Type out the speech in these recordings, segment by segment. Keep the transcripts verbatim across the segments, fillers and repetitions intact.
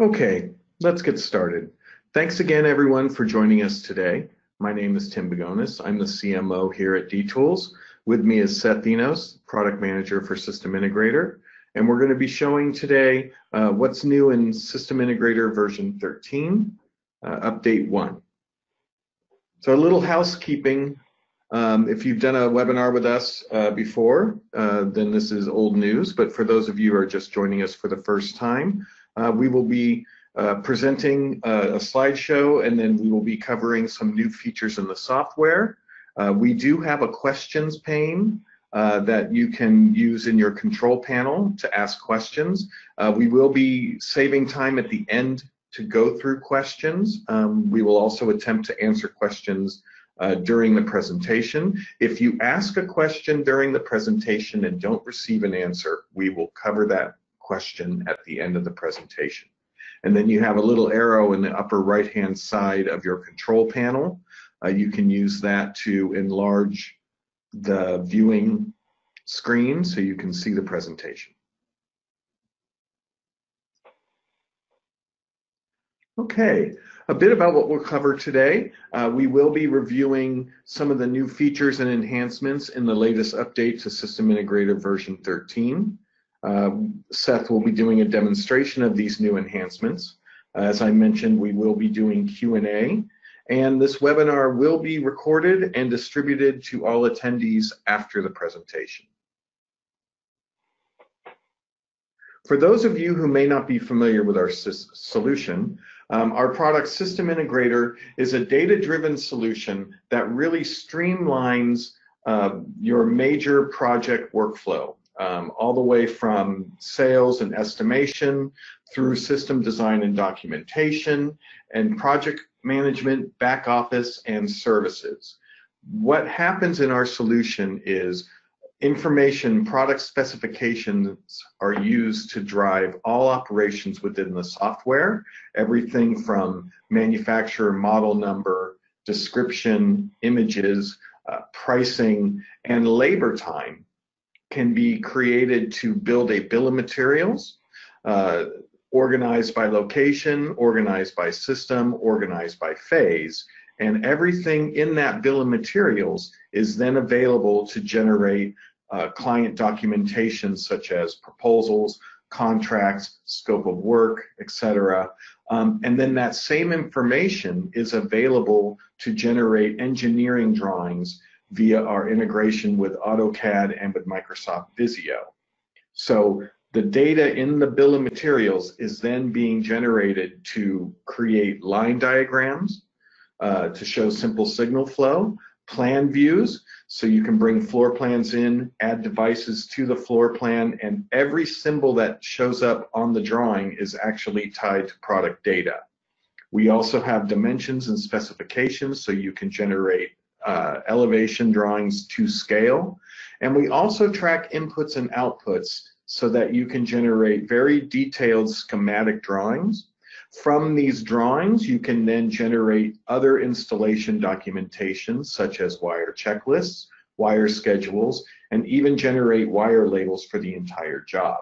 Okay, let's get started. Thanks again, everyone, for joining us today. My name is Tim Begonis. I'm the C M O here at D-Tools. With me is Seth Dinos, Product Manager for System Integrator. And we're going to be showing today uh, what's new in System Integrator version thirteen, uh, update one. So a little housekeeping. Um, if you've done a webinar with us uh, before, uh, then this is old news. But for those of you who are just joining us for the first time, Uh, we will be uh, presenting uh, a slideshow, and then we will be covering some new features in the software. Uh, we do have a questions pane uh, that you can use in your control panel to ask questions. Uh, we will be saving time at the end to go through questions. Um, we will also attempt to answer questions uh, during the presentation. If you ask a question during the presentation and don't receive an answer, we will cover that question at the end of the presentation. And then you have a little arrow in the upper right hand side of your control panel. Uh, you can use that to enlarge the viewing screen so you can see the presentation. Okay, a bit about what we'll cover today. Uh, we will be reviewing some of the new features and enhancements in the latest update to System Integrator version thirteen. Uh, Seth will be doing a demonstration of these new enhancements. As I mentioned, we will be doing Q and A, and this webinar will be recorded and distributed to all attendees after the presentation. For those of you who may not be familiar with our solution, um, our product System Integrator is a data-driven solution that really streamlines uh, your major project workflow. Um, all the way from sales and estimation through system design and documentation and project management, back office, and services. What happens in our solution is information, product specifications are used to drive all operations within the software, everything from manufacturer model number, description, images, uh, pricing, and labor time. Can be created to build a bill of materials, uh, organized by location, organized by system, organized by phase, and everything in that bill of materials is then available to generate uh, client documentation such as proposals, contracts, scope of work, et cetera. Um, and then that same information is available to generate engineering drawings via our integration with AutoCAD and with Microsoft Visio. So the data in the bill of materials is then being generated to create line diagrams, uh, to show simple signal flow, plan views, so you can bring floor plans in, add devices to the floor plan, and every symbol that shows up on the drawing is actually tied to product data. We also have dimensions and specifications, so you can generate Uh, elevation drawings to scale, and we also track inputs and outputs so that you can generate very detailed schematic drawings. From these drawings, you can then generate other installation documentation such as wire checklists, wire schedules, and even generate wire labels for the entire job.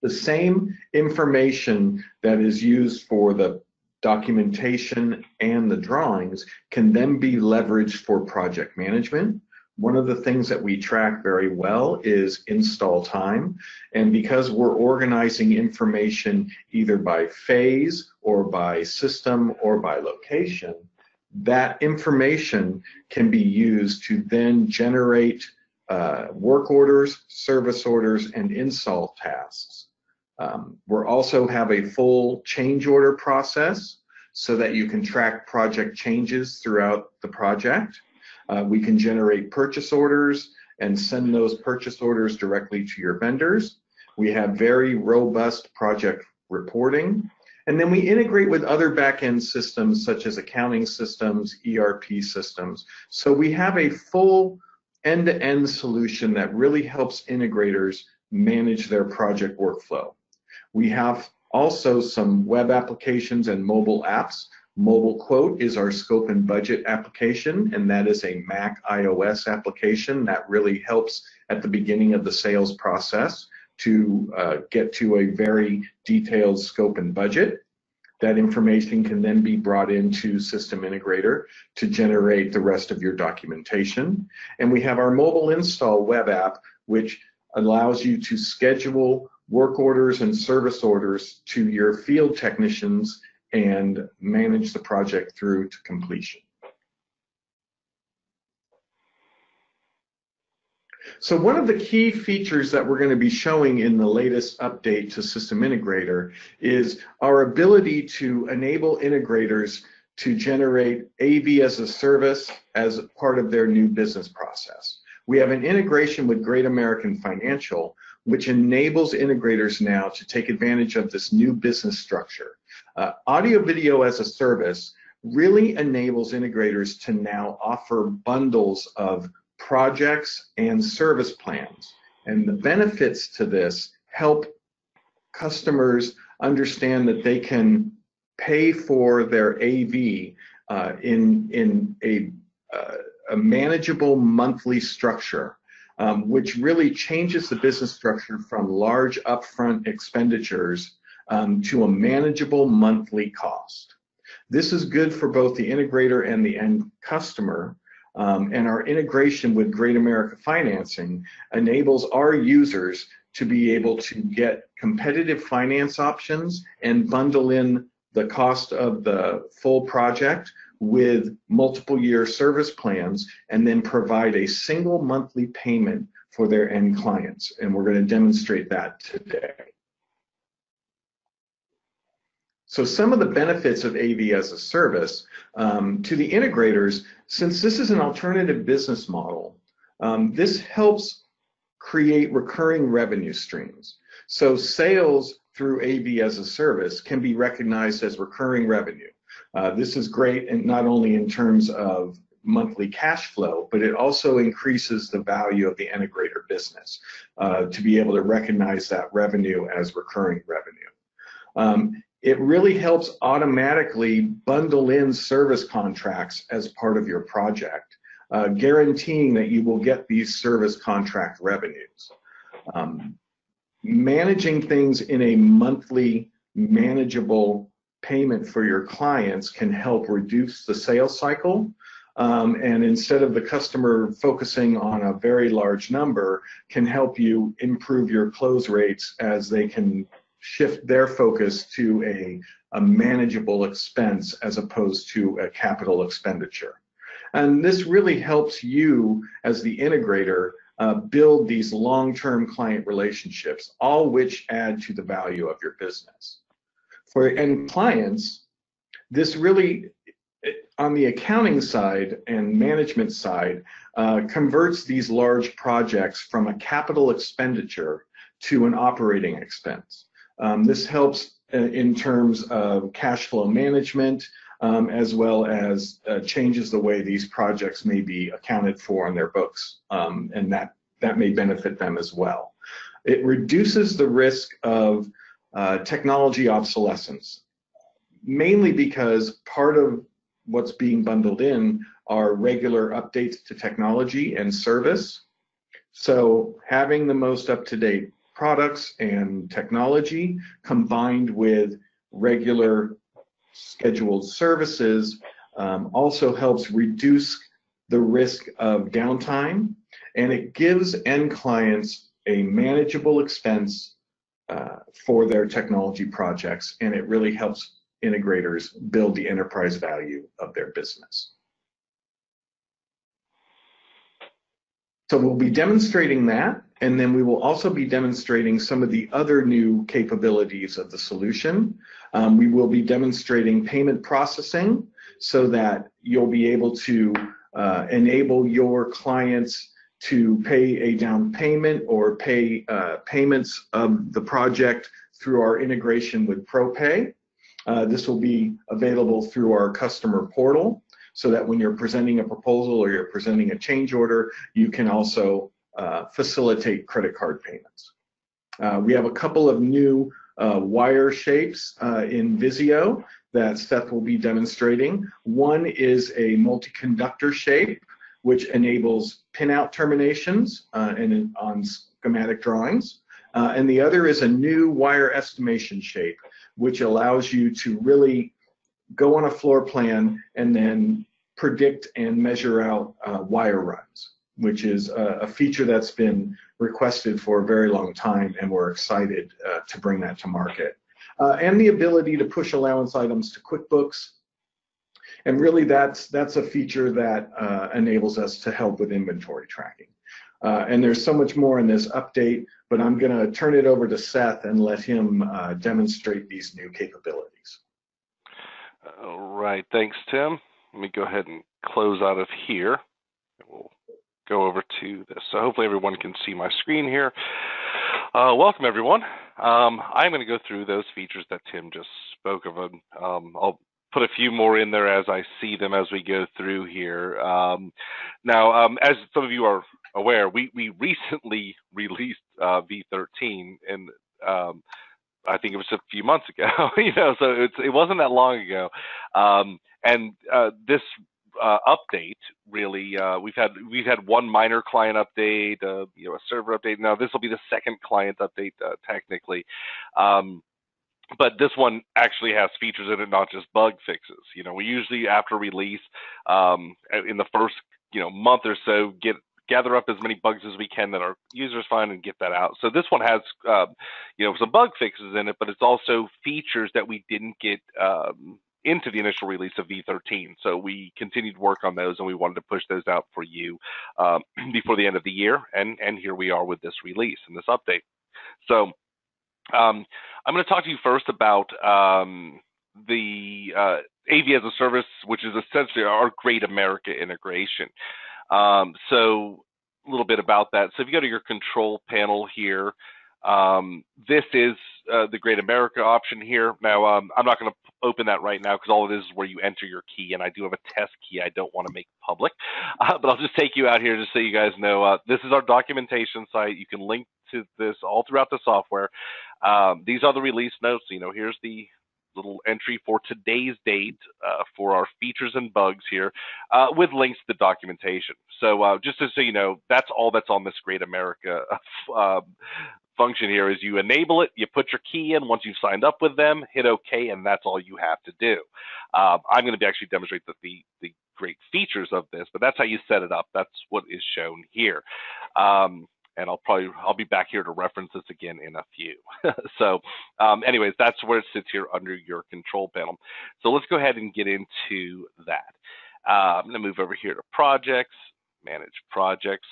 The same information that is used for the documentation and the drawings can then be leveraged for project management. One of the things that we track very well is install time. And because we're organizing information either by phase or by system or by location, that information can be used to then generate uh, work orders, service orders, and install tasks. Um, we're also have a full change order process so that you can track project changes throughout the project. Uh, we can generate purchase orders and send those purchase orders directly to your vendors. We have very robust project reporting. And then we integrate with other back-end systems such as accounting systems, E R P systems. So we have a full end-to-end solution that really helps integrators manage their project workflow. We have also some web applications and mobile apps. Mobile Quote is our scope and budget application, and that is a Mac I O S application that really helps at the beginning of the sales process to uh, get to a very detailed scope and budget. That information can then be brought into System Integrator to generate the rest of your documentation. And we have our mobile install web app, which allows you to schedule work orders and service orders to your field technicians and manage the project through to completion. So one of the key features that we're going to be showing in the latest update to System Integrator is our ability to enable integrators to generate A V as a service as part of their new business process. We have an integration with Great American Financial, which enables integrators now to take advantage of this new business structure. Uh, audio video as a service really enables integrators to now offer bundles of projects and service plans, and the benefits to this help customers understand that they can pay for their A V uh, in in a, uh, a manageable monthly structure, um, which really changes the business structure from large upfront expenditures um, to a manageable monthly cost. This is good for both the integrator and the end customer. Um, and our integration with Great American Financing enables our users to be able to get competitive finance options and bundle in the cost of the full project with multiple year service plans, and then provide a single monthly payment for their end clients. And we're going to demonstrate that today. So some of the benefits of A V as a service um, to the integrators, since this is an alternative business model, um, this helps create recurring revenue streams. So sales through A V as a service can be recognized as recurring revenue. Uh, this is great, and not only in terms of monthly cash flow, but it also increases the value of the integrator business uh, to be able to recognize that revenue as recurring revenue. Um, It really helps automatically bundle in service contracts as part of your project, uh, guaranteeing that you will get these service contract revenues. Um, managing things in a monthly manageable payment for your clients can help reduce the sales cycle. Um, and instead of the customer focusing on a very large number, can help you improve your close rates as they can shift their focus to a, a manageable expense as opposed to a capital expenditure. And this really helps you as the integrator uh, build these long-term client relationships, all which add to the value of your business. For end clients, this really, on the accounting side and management side, uh, converts these large projects from a capital expenditure to an operating expense. Um, this helps in terms of cash flow management, um, as well as uh, changes the way these projects may be accounted for on their books, um, and that, that may benefit them as well. It reduces the risk of uh, technology obsolescence, mainly because part of what's being bundled in are regular updates to technology and service. So having the most up-to-date products and technology combined with regular scheduled services um, also helps reduce the risk of downtime, and it gives end clients a manageable expense uh, for their technology projects, and it really helps integrators build the enterprise value of their business. So we'll be demonstrating that, and then we will also be demonstrating some of the other new capabilities of the solution. Um, we will be demonstrating payment processing so that you'll be able to uh, enable your clients to pay a down payment or pay uh, payments of the project through our integration with ProPay. Uh, this will be available through our customer portal, so that when you're presenting a proposal or you're presenting a change order, you can also uh, facilitate credit card payments. Uh, we have a couple of new uh, wire shapes uh, in Visio that Seth will be demonstrating. One is a multi-conductor shape, which enables pinout terminations uh, and on schematic drawings. Uh, and the other is a new wire estimation shape, which allows you to really go on a floor plan and then predict and measure out uh, wire runs, which is a, a feature that's been requested for a very long time, and we're excited uh, to bring that to market. Uh, and the ability to push allowance items to QuickBooks. And really that's, that's a feature that uh, enables us to help with inventory tracking. Uh, and there's so much more in this update, but I'm going to turn it over to Seth and let him uh, demonstrate these new capabilities. All right, thanks, Tim. Let me go ahead and close out of here. We'll go over to this. So hopefully everyone can see my screen here. Uh, welcome, everyone. Um, I'm going to go through those features that Tim just spoke of. Um, I'll put a few more in there as I see them as we go through here. Um, now, um, as some of you are aware, we, we recently released uh, V thirteen, and um, I think it was a few months ago, you know, so it's, it wasn't that long ago. Um, and uh, this uh, update, really, uh, we've had we've had one minor client update, uh, you know, a server update. Now this will be the second client update, uh, technically. Um, But this one actually has features in it, not just bug fixes. You know, we usually after release, um, in the first you know month or so, get gather up as many bugs as we can that our users find and get that out. So this one has uh, you know some bug fixes in it, but it's also features that we didn't get um, into the initial release of V thirteen. So we continued work on those, and we wanted to push those out for you um, before the end of the year. And and here we are with this release and this update. So. Um, I'm going to talk to you first about um, the uh, A V as a service, which is essentially our Great America integration. Um, so a little bit about that. So if you go to your control panel here, um, this is uh, the Great America option here. Now, um, I'm not going to open that right now because all it is is where you enter your key, and I do have a test key I don't want to make public, uh, but I'll just take you out here just so you guys know. Uh, this is our documentation site. You can link to this all throughout the software. Um, these are the release notes. You know, here's the little entry for today's date uh, for our features and bugs here uh, with links to the documentation. So uh, just so you know, that's all that's on this Great America uh, function here is you enable it, you put your key in once you've signed up with them, hit OK, and that's all you have to do. Um, I'm going to actually demonstrate the, the, the great features of this, but that's how you set it up. That's what is shown here. Um, And I'll probably, I'll be back here to reference this again in a few. So um, anyways, that's where it sits here under your control panel. So let's go ahead and get into that. Uh, I'm gonna move over here to projects, manage projects,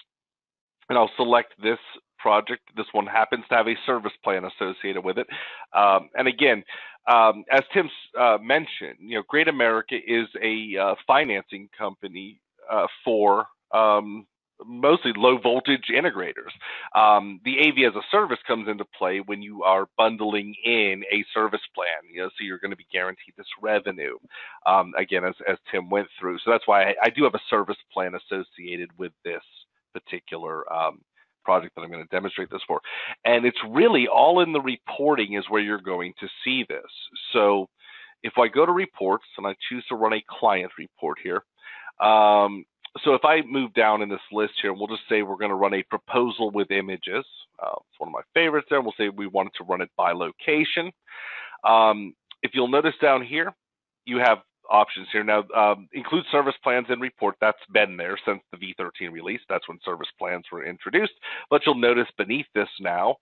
and I'll select this project. This one happens to have a service plan associated with it. Um, and again, um, as Tim uh, mentioned, you know, Great America is a uh, financing company uh, for, um, mostly low voltage integrators. Um, the A V as a service comes into play when you are bundling in a service plan, you know, so you're going to be guaranteed this revenue, um, again, as, as Tim went through. So that's why I, I do have a service plan associated with this particular um, project that I'm going to demonstrate this for. And it's really all in the reporting is where you're going to see this. So if I go to reports and I choose to run a client report here, um, so if I move down in this list here, we'll just say we're going to run a proposal with images. Uh, it's one of my favorites there. We'll say we wanted to run it by location. Um, if you'll notice down here, you have options here. Now, um, include service plans and report. That's been there since the V thirteen release. That's when service plans were introduced. But you'll notice beneath this now,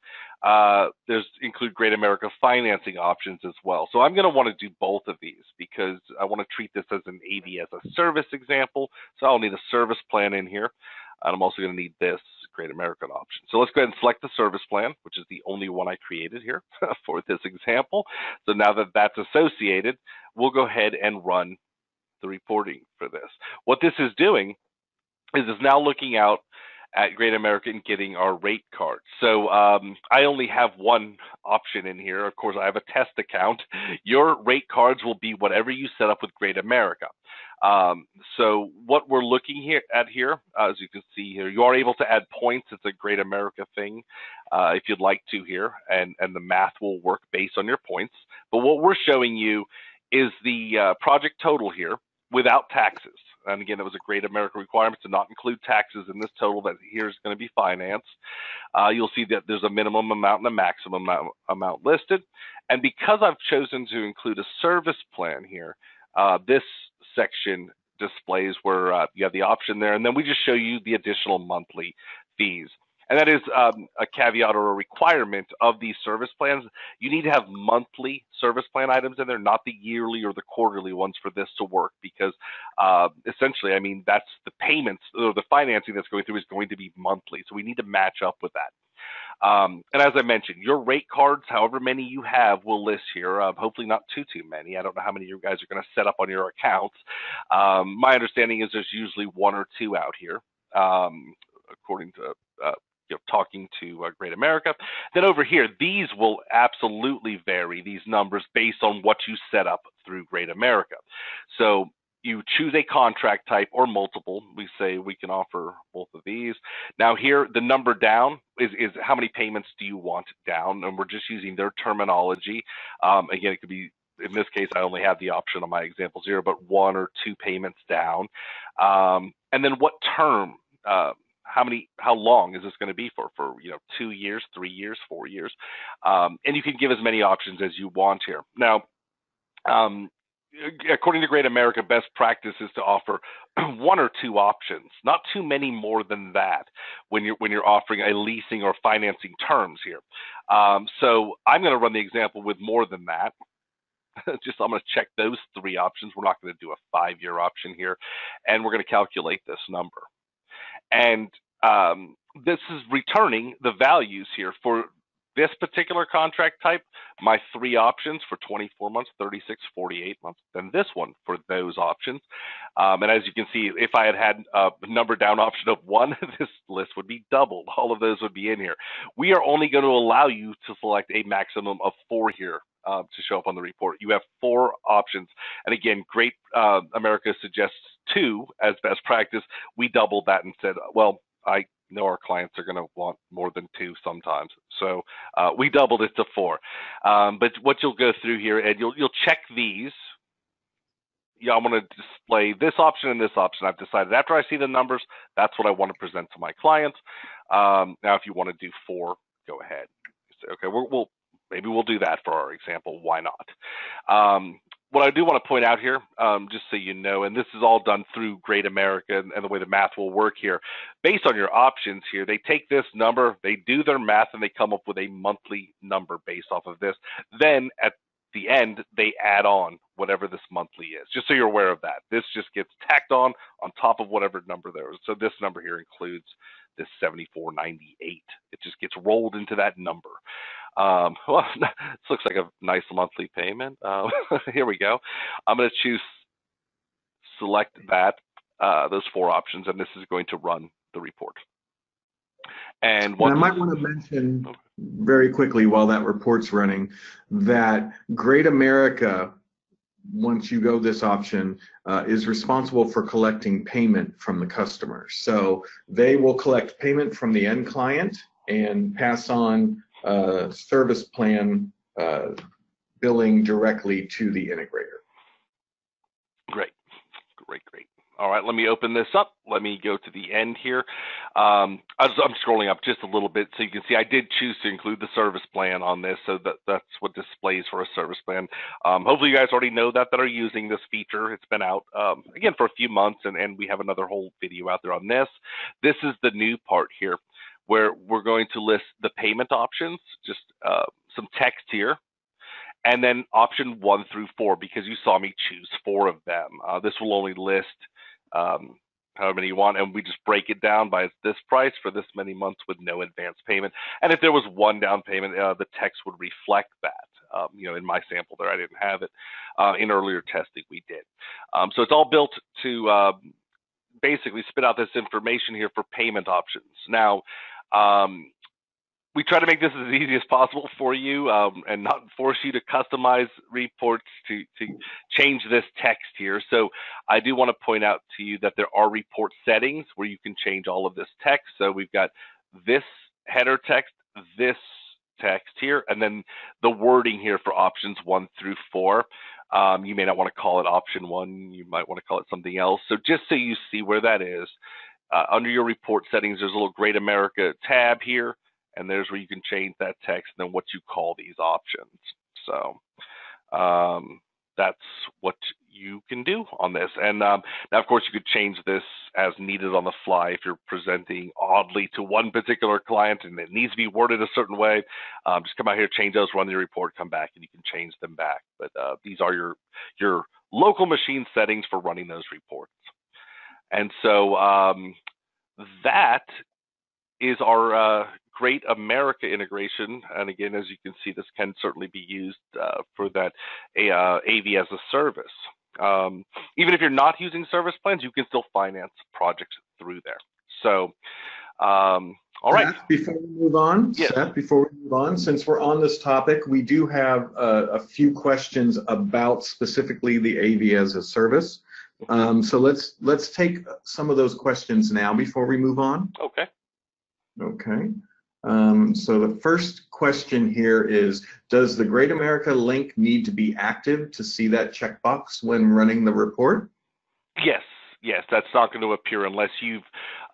uh, there's include Great America financing options as well. So I'm going to want to do both of these because I want to treat this as an A V as a service example. So I'll need a service plan in here. And I'm also going to need this Great American option. So let's go ahead and select the service plan, which is the only one I created here for this example. So now that that's associated, we'll go ahead and run the reporting for this. What this is doing is it's now looking out at Great America and getting our rate card. So um, I only have one option in here. Of course, I have a test account. Your rate cards will be whatever you set up with Great America. Um, so what we're looking here at here, uh, as you can see here, you are able to add points. It's a Great America thing uh, if you'd like to here, and, and the math will work based on your points. But what we're showing you is the uh, project total here without taxes. And again, that was a Great American requirement to not include taxes in this total that here is going to be finance. Uh, you'll see that there's a minimum amount and a maximum amount listed. And because I've chosen to include a service plan here, uh, this section displays where uh, you have the option there. And then we just show you the additional monthly fees. And that is um, a caveat or a requirement of these service plans. You need to have monthly service plan items in there, not the yearly or the quarterly ones for this to work, because uh, essentially, I mean, that's the payments or the financing that's going through is going to be monthly. So we need to match up with that. Um, and as I mentioned, your rate cards, however many you have, will list here. Uh, hopefully not too, too many. I don't know how many of you guys are going to set up on your accounts. Um, my understanding is there's usually one or two out here, um, according to uh, you know, talking to uh, Great America. Then over here, these will absolutely vary, these numbers, based on what you set up through Great America. So you choose a contract type or multiple. We say we can offer both of these. Now here, the number down is, is how many payments do you want down? And we're just using their terminology. Um, again, it could be, in this case, I only have the option on my examples here, but one or two payments down. Um, and then what term? Uh, How many? How long is this going to be for? For you know, two years, three years, four years, um, and you can give as many options as you want here. Now, um, according to Great America, best practice is to offer one or two options, not too many more than that, when you're when you're offering a leasing or financing terms here. Um, so I'm going to run the example with more than that. Just I'm going to check those three options. We're not going to do a five-year option here, and we're going to calculate this number. And um, this is returning the values here for this particular contract type, my three options for twenty-four months, thirty-six, forty-eight months, then this one for those options. Um, and as you can see, if I had had a number down option of one, this list would be doubled. All of those would be in here. We are only going to allow you to select a maximum of four here uh, to show up on the report. You have four options. And again, Great uh, America suggests two as best practice. We doubled that and said, well, I know our clients are going to want more than two sometimes, so uh, we doubled it to four. Um, but what you'll go through here, and you'll you'll check these. Yeah, I'm going to display this option and this option. I've decided after I see the numbers, that's what I want to present to my clients. Um, now, if you want to do four, go ahead. So, okay, we're, we'll maybe we'll do that for our example. Why not? Um, What I do want to point out here, um, just so you know, and this is all done through Great America and, and the way the math will work here. Based on your options here, they take this number, they do their math, and they come up with a monthly number based off of this. Then at the end, they add on whatever this monthly is, just so you're aware of that. This just gets tacked on on top of whatever number there is. So this number here includes this seventy-four ninety-eight. It just gets rolled into that number. Um, well, this looks like a nice monthly payment. Uh, here we go. I'm going to choose, select that, uh, those four options, and this is going to run the report. And, and I might want to mention very quickly while that report's running that Great America, once you go this option, uh, is responsible for collecting payment from the customer. So they will collect payment from the end client and pass on uh, service plan uh, billing directly to the integrator. Great, great, great. All right, let me open this up. Let me go to the end here. Um, I'm scrolling up just a little bit so you can see I did choose to include the service plan on this, so that, that's what displays for a service plan. Um, hopefully you guys already know that, that are using this feature. It's been out, um, again, for a few months, and, and we have another whole video out there on this. This is the new part here where we're going to list the payment options, just uh, some text here. And then option one through four, because you saw me choose four of them. Uh, this will only list um, however many you want, and we just break it down by this price for this many months with no advance payment. And if there was one down payment, uh, the text would reflect that. Um, you know, in my sample there, I didn't have it. Uh, in earlier testing, we did. Um, so it's all built to uh, basically spit out this information here for payment options. Now, um, we try to make this as easy as possible for you um, and not force you to customize reports to, to change this text here. So I do want to point out to you that there are report settings where you can change all of this text. So we've got this header text, this text here, and then the wording here for options one through four. Um, you may not want to call it option one. You might want to call it something else. So just so you see where that is, uh, under your report settings, there's a little Great America tab here, and there's where you can change that text and then what you call these options. So um, that's what you can do on this. And um, now, of course, you could change this as needed on the fly if you're presenting oddly to one particular client and it needs to be worded a certain way. Um, just come out here, change those, run the report, come back, and you can change them back. But uh, these are your, your local machine settings for running those reports. And so um, that is our uh, Great America integration. And again, as you can see, this can certainly be used uh, for that uh, A V as a service. Um, even if you're not using service plans, you can still finance projects through there. So, um, all right. Seth, before we move on, yes. Seth, before we move on, since we're on this topic, we do have uh, a few questions about specifically the A V as a service. Um, so let's let's take some of those questions now before we move on. Okay. Okay. Um, so the first question here is, does the Great America link need to be active to see that checkbox when running the report? Yes, yes, that's not going to appear unless you've,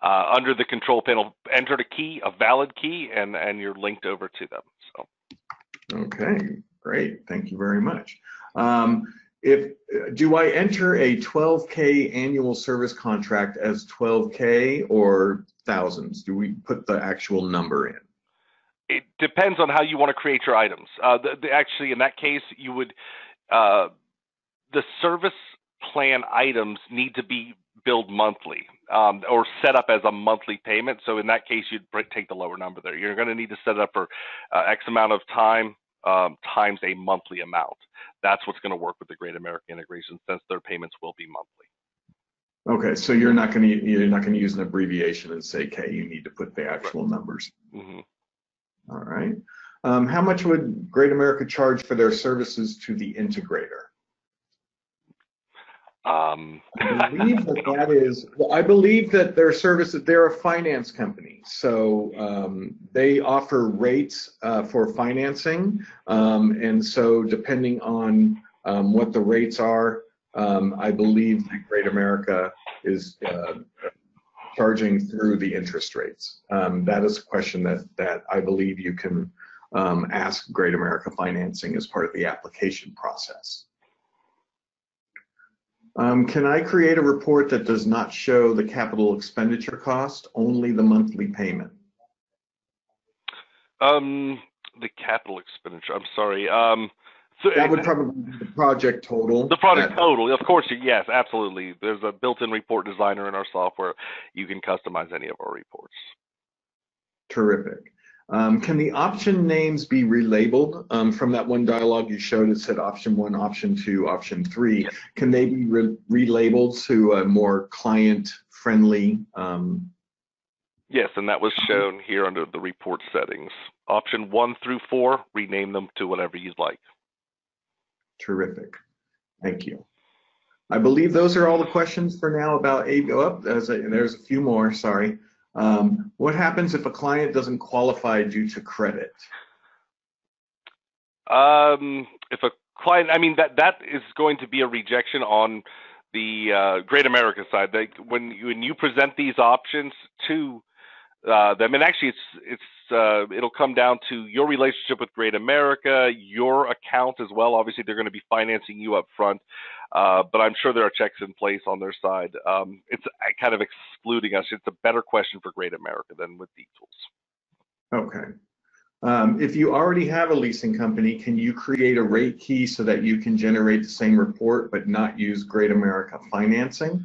uh, under the control panel, entered a key, a valid key, and, and you're linked over to them. So. Okay, great. Thank you very much. Um, if do I enter a twelve K annual service contract as twelve K or thousands? Do we put the actual number in? It depends on how you want to create your items. Uh, the, the, actually, in that case, you would uh, the service plan items need to be billed monthly um, or set up as a monthly payment. So in that case, you'd take the lower number there. You're going to need to set it up for uh, X amount of time um, times a monthly amount. That's what's going to work with the Great American integration, since their payments will be monthly. Okay, so you're not going to you're not going to use an abbreviation and say, "Okay, you need to put the actual right. numbers." Mm-hmm. All right. Um, how much would Great America charge for their services to the integrator? Um. I believe that, that is. Well, I believe that their services. They're a finance company, so um, they offer rates uh, for financing, um, and so depending on um, what the rates are. Um, I believe that Great America is uh, charging through the interest rates. Um, that is a question that, that I believe you can um, ask Great America Financing as part of the application process. Um, can I create a report that does not show the capital expenditure cost, only the monthly payment? Um, the capital expenditure, I'm sorry. Um... So that would probably be the project total. The project that, total, of course, yes, absolutely. There's a built-in report designer in our software. You can customize any of our reports. Terrific. Um, can the option names be relabeled? Um, from that one dialogue you showed, it said option one, option two, option three. Yes. Can they be re relabeled to a more client-friendly? Um, yes, and that was shown here under the report settings. Option one through four, rename them to whatever you'd like. Terrific. Thank you. I believe those are all the questions for now about A V. Oh, there's a, there's a few more, sorry. Um, what happens if a client doesn't qualify due to credit? Um, if a client, I mean, that, that is going to be a rejection on the uh, Great America side. They, when, you, when you present these options to uh, them, and actually it's, it's Uh, it'll come down to your relationship with Great America, your account as well. Obviously, they're going to be financing you up front, uh, but I'm sure there are checks in place on their side. Um, it's kind of excluding us. It's a better question for Great America than with D-Tools. Okay. Um, if you already have a leasing company, can you create a rate key so that you can generate the same report but not use Great America Financing?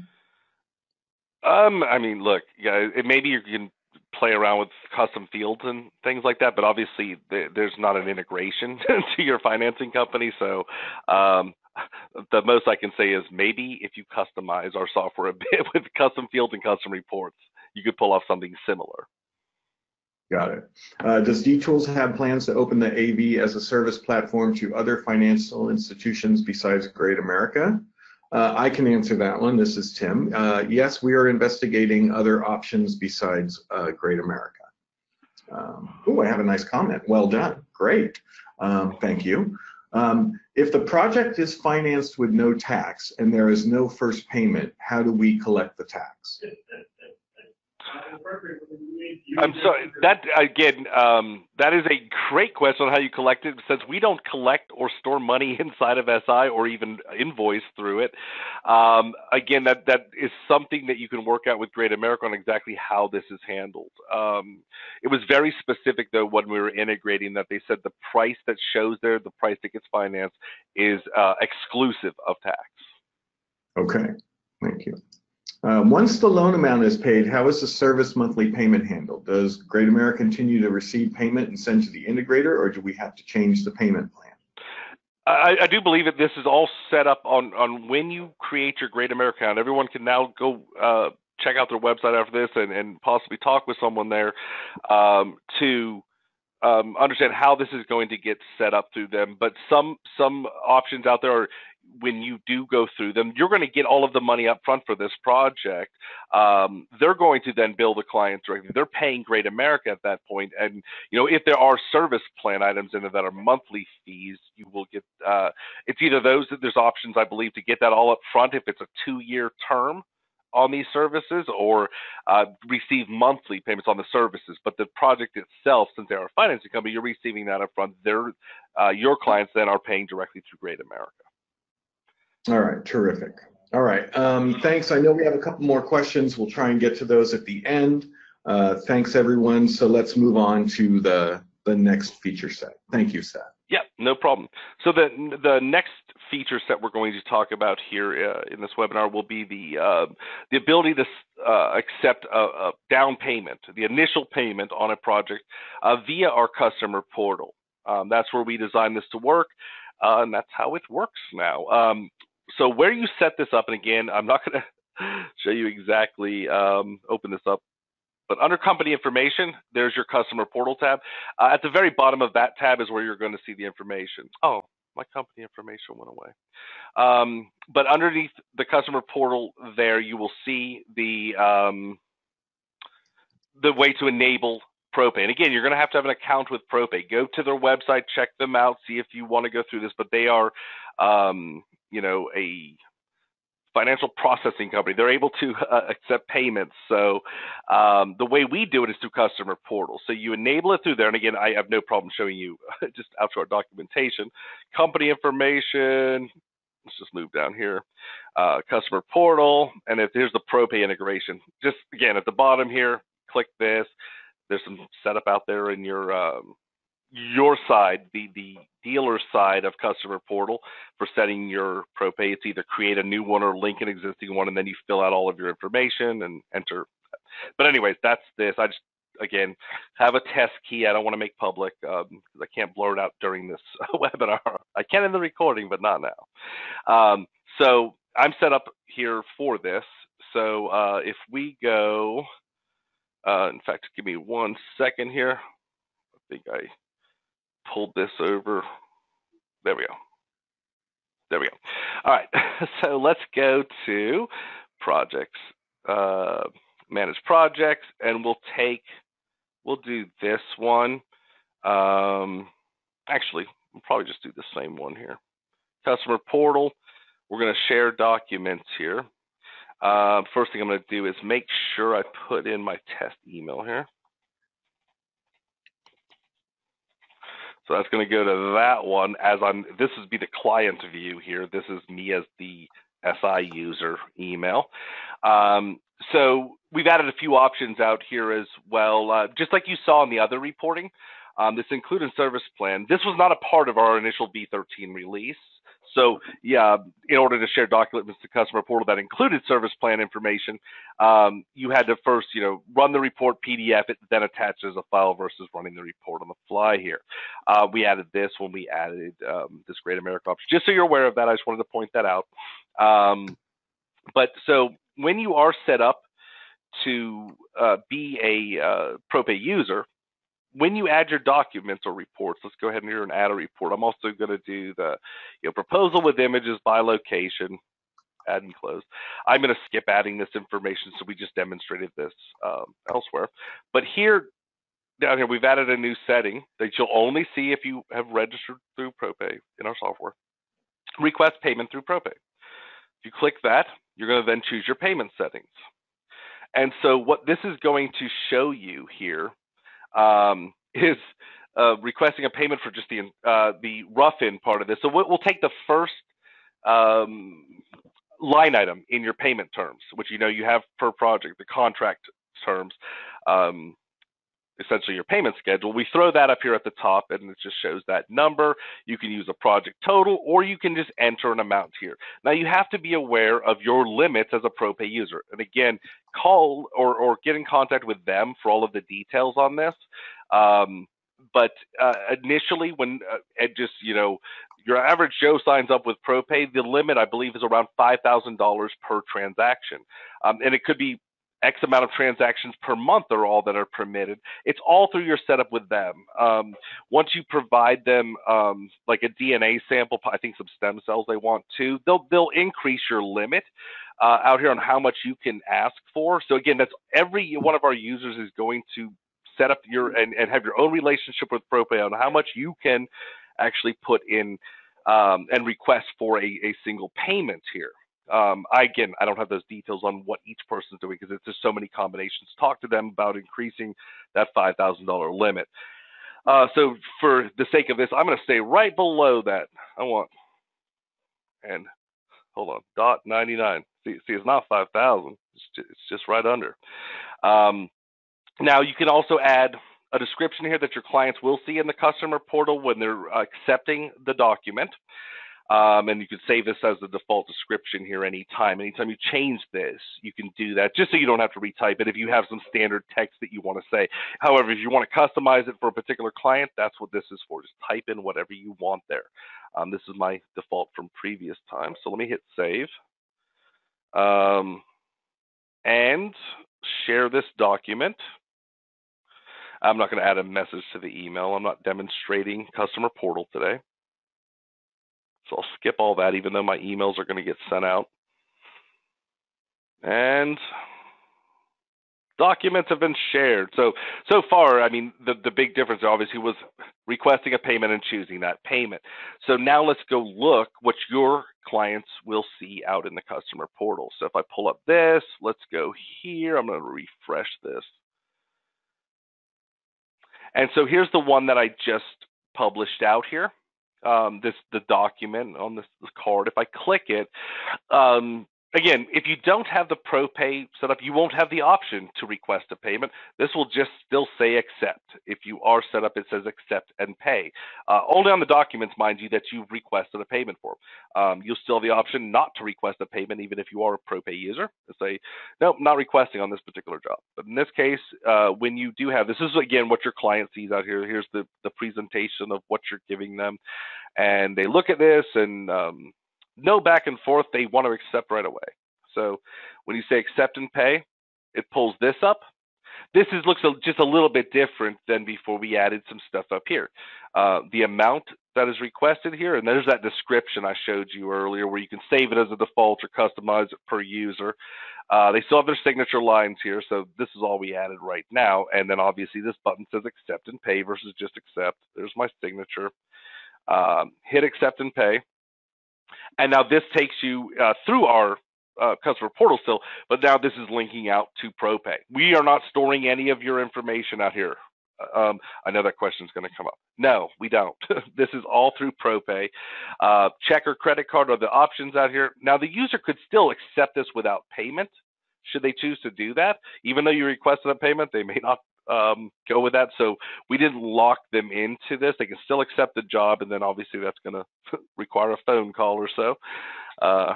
Um, I mean, look, yeah, it, maybe you can play around with custom fields and things like that, but obviously th there's not an integration to your financing company. So um, the most I can say is maybe if you customize our software a bit with custom fields and custom reports, you could pull off something similar. Got it. Uh, does D-Tools have plans to open the A V as a service platform to other financial institutions besides Great America? Uh, I can answer that one. This is Tim. Uh, yes, we are investigating other options besides uh, Great America. Um, oh, I have a nice comment. Well done. Great. Um, thank you. Um, if the project is financed with no tax and there is no first payment, how do we collect the tax? I'm sorry, that again, um, that is a great question on how you collect it, since we don't collect or store money inside of S I or even invoice through it. Um, again, that, that is something that you can work out with Great America on exactly how this is handled. Um, it was very specific, though, when we were integrating that they said the price that shows there, the price that gets financed, is uh, exclusive of tax. Okay, thank you. Uh, once the loan amount is paid, how is the service monthly payment handled? Does Great America continue to receive payment and send to the integrator, or do we have to change the payment plan? I, I do believe that this is all set up on, on when you create your Great America account. Everyone can now go uh, check out their website after this and, and possibly talk with someone there um, to um, understand how this is going to get set up through them. But some, some options out there are, when you do go through them, you're going to get all of the money up front for this project. Um, they're going to then bill the clients directly. They're paying Great America at that point. And, you know, if there are service plan items in there that are monthly fees, you will get, uh, it's either those that there's options, I believe, to get that all up front if it's a two year term on these services, or uh, receive monthly payments on the services. But the project itself, since they are a financing company, you're receiving that up front. They're, uh, your clients then are paying directly through Great America. All right, terrific. All right, um, thanks. I know we have a couple more questions. We'll try and get to those at the end. Uh, thanks, everyone. So let's move on to the, the next feature set. Thank you, Seth. Yeah, no problem. So the, the next feature set we're going to talk about here uh, in this webinar will be the, uh, the ability to uh, accept a, a down payment, the initial payment on a project uh, via our customer portal. Um, that's where we designed this to work, uh, and that's how it works now. Um, So where you set this up, and again, I'm not going to show you exactly um, open this up, but under company information, there's your customer portal tab. Uh, at the very bottom of that tab is where you're going to see the information. Oh, my company information went away. Um, but underneath the customer portal there, you will see the, um, the way to enable ProPay. And again, you're going to have to have an account with ProPay. Go to their website, check them out, see if you want to go through this, but they are um, you know, a financial processing company. They're able to uh, accept payments. So um, the way we do it is through customer portal. So you enable it through there. And again, I have no problem showing you just out to our documentation, company information. Let's just move down here, uh, customer portal. And if here's the ProPay integration, just again, at the bottom here, click this. There's some setup out there in your, um, your side, the, the dealer side of customer portal for setting your ProPay. It's either create a new one or link an existing one, and then you fill out all of your information and enter. But anyways, that's this. I just, again, have a test key. I don't want to make public because um, I can't blur it out during this webinar. I can in the recording, but not now. Um, so I'm set up here for this. So uh, if we go, uh, in fact, give me one second here. I think I pulled this over. There we go. There we go. All right. So let's go to projects, uh, manage projects, and we'll take, we'll do this one. Um, actually, we'll probably just do the same one here. Customer portal. We're going to share documents here. Uh, first thing I'm going to do is make sure I put in my test email here. So that's going to go to that one as I'm, this would be the client view here. This is me as the S I user email. Um, so we've added a few options out here as well, uh, just like you saw in the other reporting. Um, this included service plan. This was not a part of our initial V thirteen release. So yeah, in order to share documents to customer portal that included service plan information, um, you had to first, you know, run the report P D F, it then attaches a file versus running the report on the fly here. Uh, we added this when we added um, this Great America option. Just so you're aware of that, I just wanted to point that out. Um, but so when you are set up to uh, be a uh, ProPay user, when you add your documents or reports, let's go ahead and here and add a report. I'm also going to do the you know, proposal with images by location, add and close. I'm going to skip adding this information, so we just demonstrated this um, elsewhere. But here, down here, we've added a new setting that you'll only see if you have registered through ProPay in our software. Request payment through ProPay. If you click that, you're going to then choose your payment settings. And so what this is going to show you here um, is uh, requesting a payment for just the, uh, the rough-in part of this. So we'll take the first um, line item in your payment terms, which you know you have per project, the contract terms, um, essentially your payment schedule. We throw that up here at the top, and it just shows that number. You can use a project total, or you can just enter an amount here. Now, you have to be aware of your limits as a ProPay user. And again, call or, or get in contact with them for all of the details on this. Um, but uh, initially, when uh, it just, you know, your average Joe signs up with ProPay, the limit, I believe, is around five thousand dollars per transaction. Um, and it could be X amount of transactions per month are all that are permitted. It's all through your setup with them. Um, once you provide them um, like a D N A sample, I think some stem cells they want to, they'll, they'll increase your limit uh, out here on how much you can ask for. So again, that's every one of our users is going to set up your and, and have your own relationship with ProPay on how much you can actually put in um, and request for a, a single payment here. Um, I, again, I don't have those details on what each person's doing because it's just so many combinations. Talk to them about increasing that five thousand dollar limit. Uh, so for the sake of this, I'm going to stay right below that. I want, and hold on, dot ninety-nine. See, see it's not five thousand. It's, it's just right under. Um, now you can also add a description here that your clients will see in the customer portal when they're accepting the document. Um, and you can save this as the default description here anytime. Anytime you change this, you can do that just so you don't have to retype it if you have some standard text that you want to say. However, if you want to customize it for a particular client, that's what this is for. Just type in whatever you want there. Um, this is my default from previous time. So let me hit save. Um, and share this document. I'm not going to add a message to the email. I'm not demonstrating customer portal today. So I'll skip all that, even though my emails are going to get sent out. And documents have been shared. So, so far, I mean, the, the big difference obviously was requesting a payment and choosing that payment. So now let's go look what your clients will see out in the customer portal. So if I pull up this, let's go here. I'm going to refresh this. And so here's the one that I just published out here. Um, this the document on this, this card. If I click it, um, again, if you don't have the ProPay set up, you won't have the option to request a payment. This will just still say accept. If you are set up, it says accept and pay. Uh, only on the documents, mind you, that you've requested a payment for. Um, you'll still have the option not to request a payment, even if you are a ProPay user. Say, nope, not requesting on this particular job. But in this case, uh, when you do have, this is, again, what your client sees out here. Here's the, the presentation of what you're giving them. And they look at this and um, no back and forth. They want to accept right away. So when you say accept and pay, it pulls this up. This is looks just a little bit different than before we added some stuff up here. Uh, the amount that is requested here, and there's that description I showed you earlier where you can save it as a default or customize it per user. Uh, they still have their signature lines here, so this is all we added right now. And then obviously this button says accept and pay versus just accept. There's my signature. Um, hit accept and pay. And now this takes you uh, through our uh, customer portal still, but now this is linking out to ProPay. We are not storing any of your information out here. Um, I know that question is going to come up. No, we don't. This is all through ProPay. Uh, check or credit card are the options out here. Now the user could still accept this without payment, should they choose to do that. Even though you requested a payment, they may not um, go with that. So we didn't lock them into this. They can still accept the job. And then obviously that's going to require a phone call or so, uh,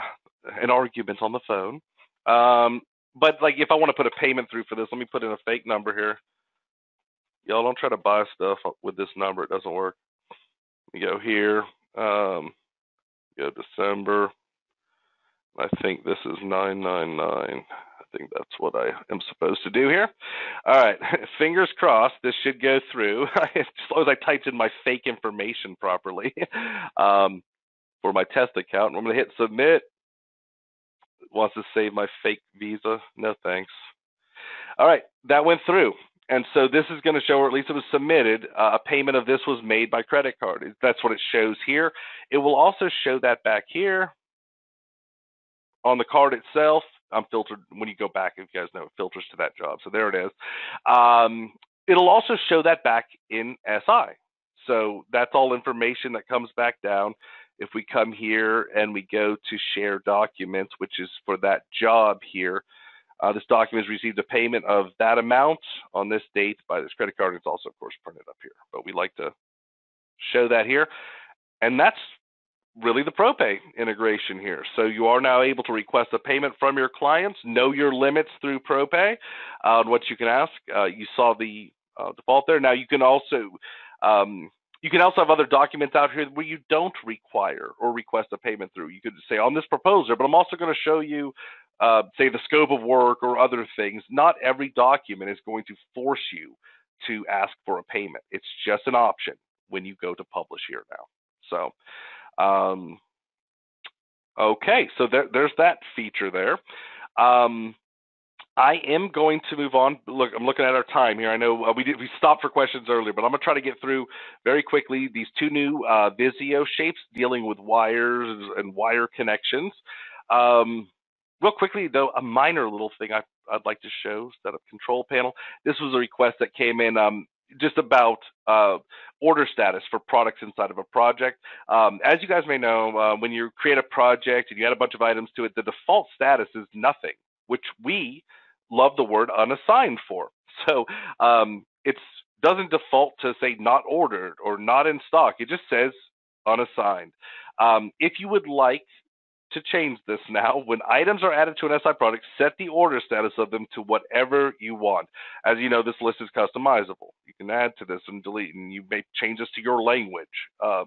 an argument on the phone. Um, but like, if I want to put a payment through for this, let me put in a fake number here. Y'all don't try to buy stuff with this number. It doesn't work. You go here, um, go December. I think this is nine nine nine. I think that's what I am supposed to do here. All right, fingers crossed, this should go through. As long as I typed in my fake information properly um, for my test account. I'm gonna hit submit. Wants to save my fake Visa, no thanks. All right, that went through. And so this is going to show, or at least it was submitted, uh, a payment of this was made by credit card. That's what it shows here. It will also show that back here on the card itself. I'm filtered when you go back, if you guys know, it filters to that job. So there it is. Um, it'll also show that back in S I. So that's all information that comes back down. If we come here and we go to share documents, which is for that job here, uh, this document has received a payment of that amount on this date by this credit card. It's also, of course, printed up here, but we like to show that here. And that's really the ProPay integration here. So you are now able to request a payment from your clients, know your limits through ProPay, uh, what you can ask. Uh, you saw the uh, default there. Now you can also... Um, You can also have other documents out here where you don't require or request a payment through. You could say on this proposal, but I'm also going to show you, uh, say, the scope of work or other things. Not every document is going to force you to ask for a payment. It's just an option when you go to publish here now. So, um, okay, so there, there's that feature there. Um, I am going to move on. Look, I'm looking at our time here. I know uh, we did, we stopped for questions earlier, but I'm going to try to get through very quickly these two new uh, Visio shapes dealing with wires and wire connections. Um, real quickly, though, a minor little thing I, I'd like to show, set up control panel. This was a request that came in um, just about uh, order status for products inside of a project. Um, as you guys may know, uh, when you create a project and you add a bunch of items to it, the default status is nothing, which we love the word unassigned for. So um, it doesn't default to say not ordered or not in stock. It just says unassigned. Um, if you would like to change this now, when items are added to an S I product, set the order status of them to whatever you want. As you know, this list is customizable. You can add to this and delete, and you may change this to your language, uh,